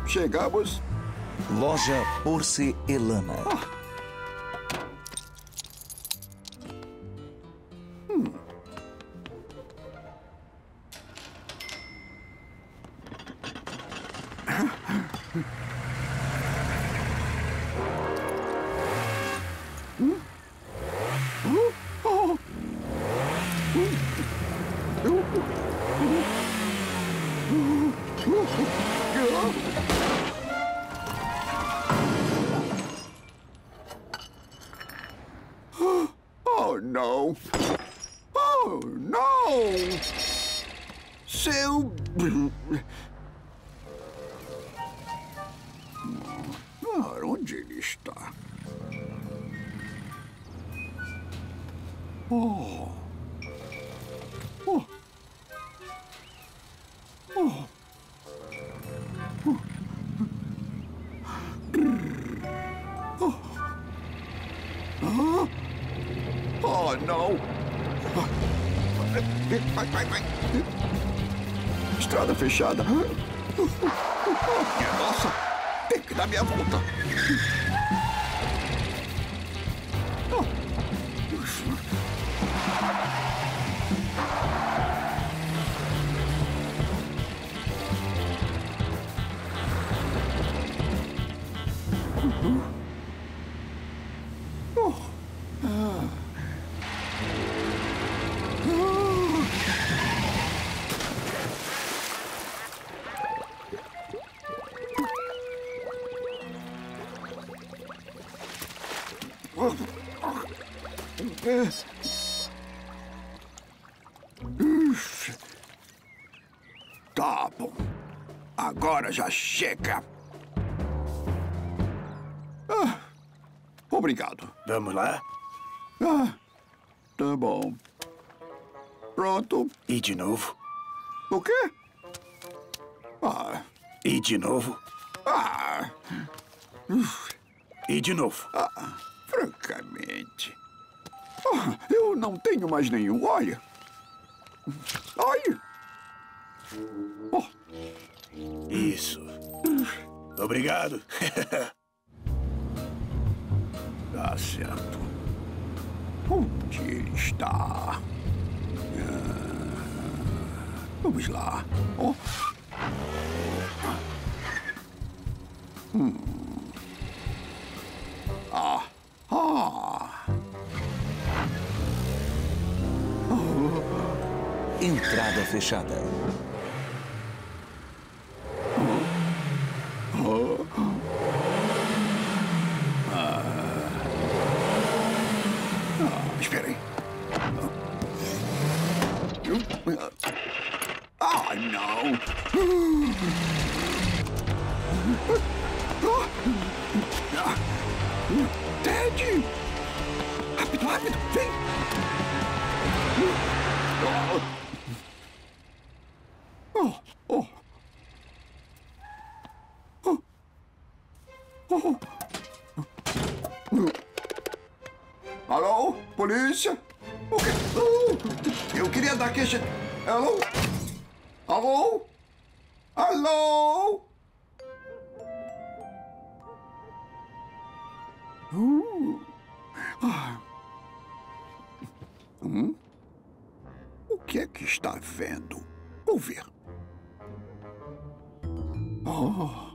Chegamos. Loja Porcelana. Não! Vai! Estrada fechada. Minha nossa, tem que dar minha volta. Tá bom. Agora já chega. Ah, obrigado. Vamos lá? Ah, tá bom. Pronto. E de novo? O quê? Ah. E de novo? Ah. E de novo? Ah, francamente. Ah, eu não tenho mais nenhum. Olha. Olha. Oh. Isso. Obrigado. Tá certo. Onde ele está? Vamos lá. Oh. Ah. Ah. Oh. Entrada fechada. Espera aí. Ah, não. Ted! Rápido, rápido, vem! Oh, oh. Oh. Oh. Alô? Polícia? O quê? Eu queria dar queixa... Alô? Alô? Alô? O que é que está vendo? Vou ver. Oh...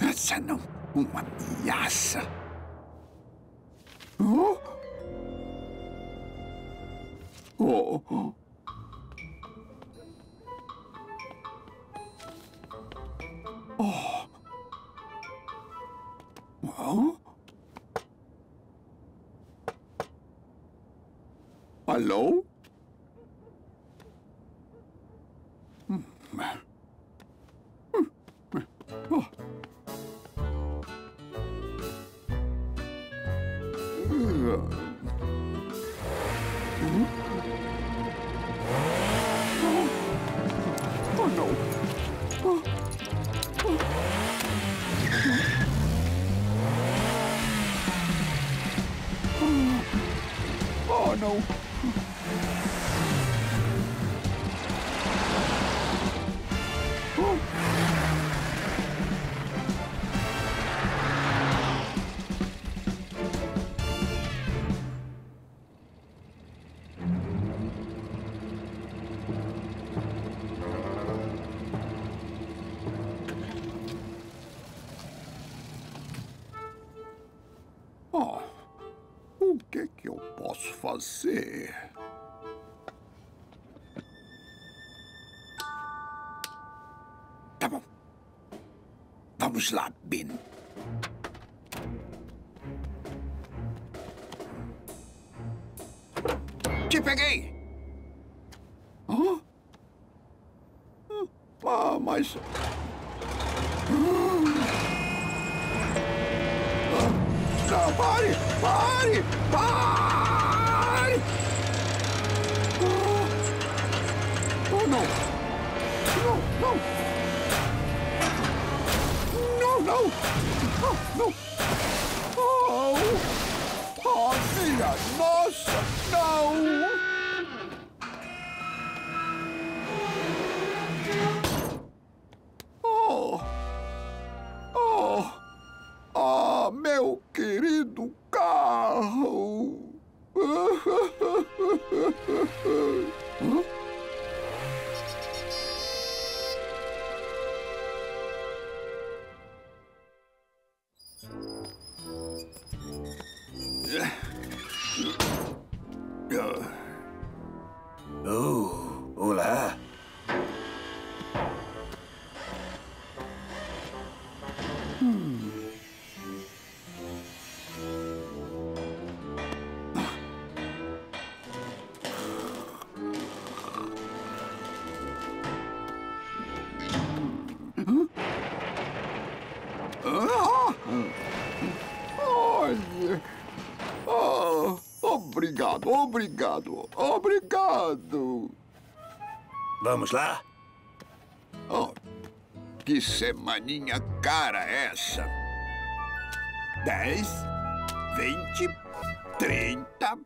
Essa não, uma ameaça. Oh? Oh, oh. Oh. Oh? Alô? Fazer. Tá bom. Vamos lá, Bean. Te peguei! Oh? Ah, mas... Ah, pare! Pare! Pare! No! No! No! No! Oh, no. Oh, no. Oh. Oh, Peanut Moss. No. Oh. Oh. Ah, meu querido carro. Huh? Oh, hola. Obrigado, obrigado. Vamos lá? Oh, que semaninha cara essa. 10, 20, 30,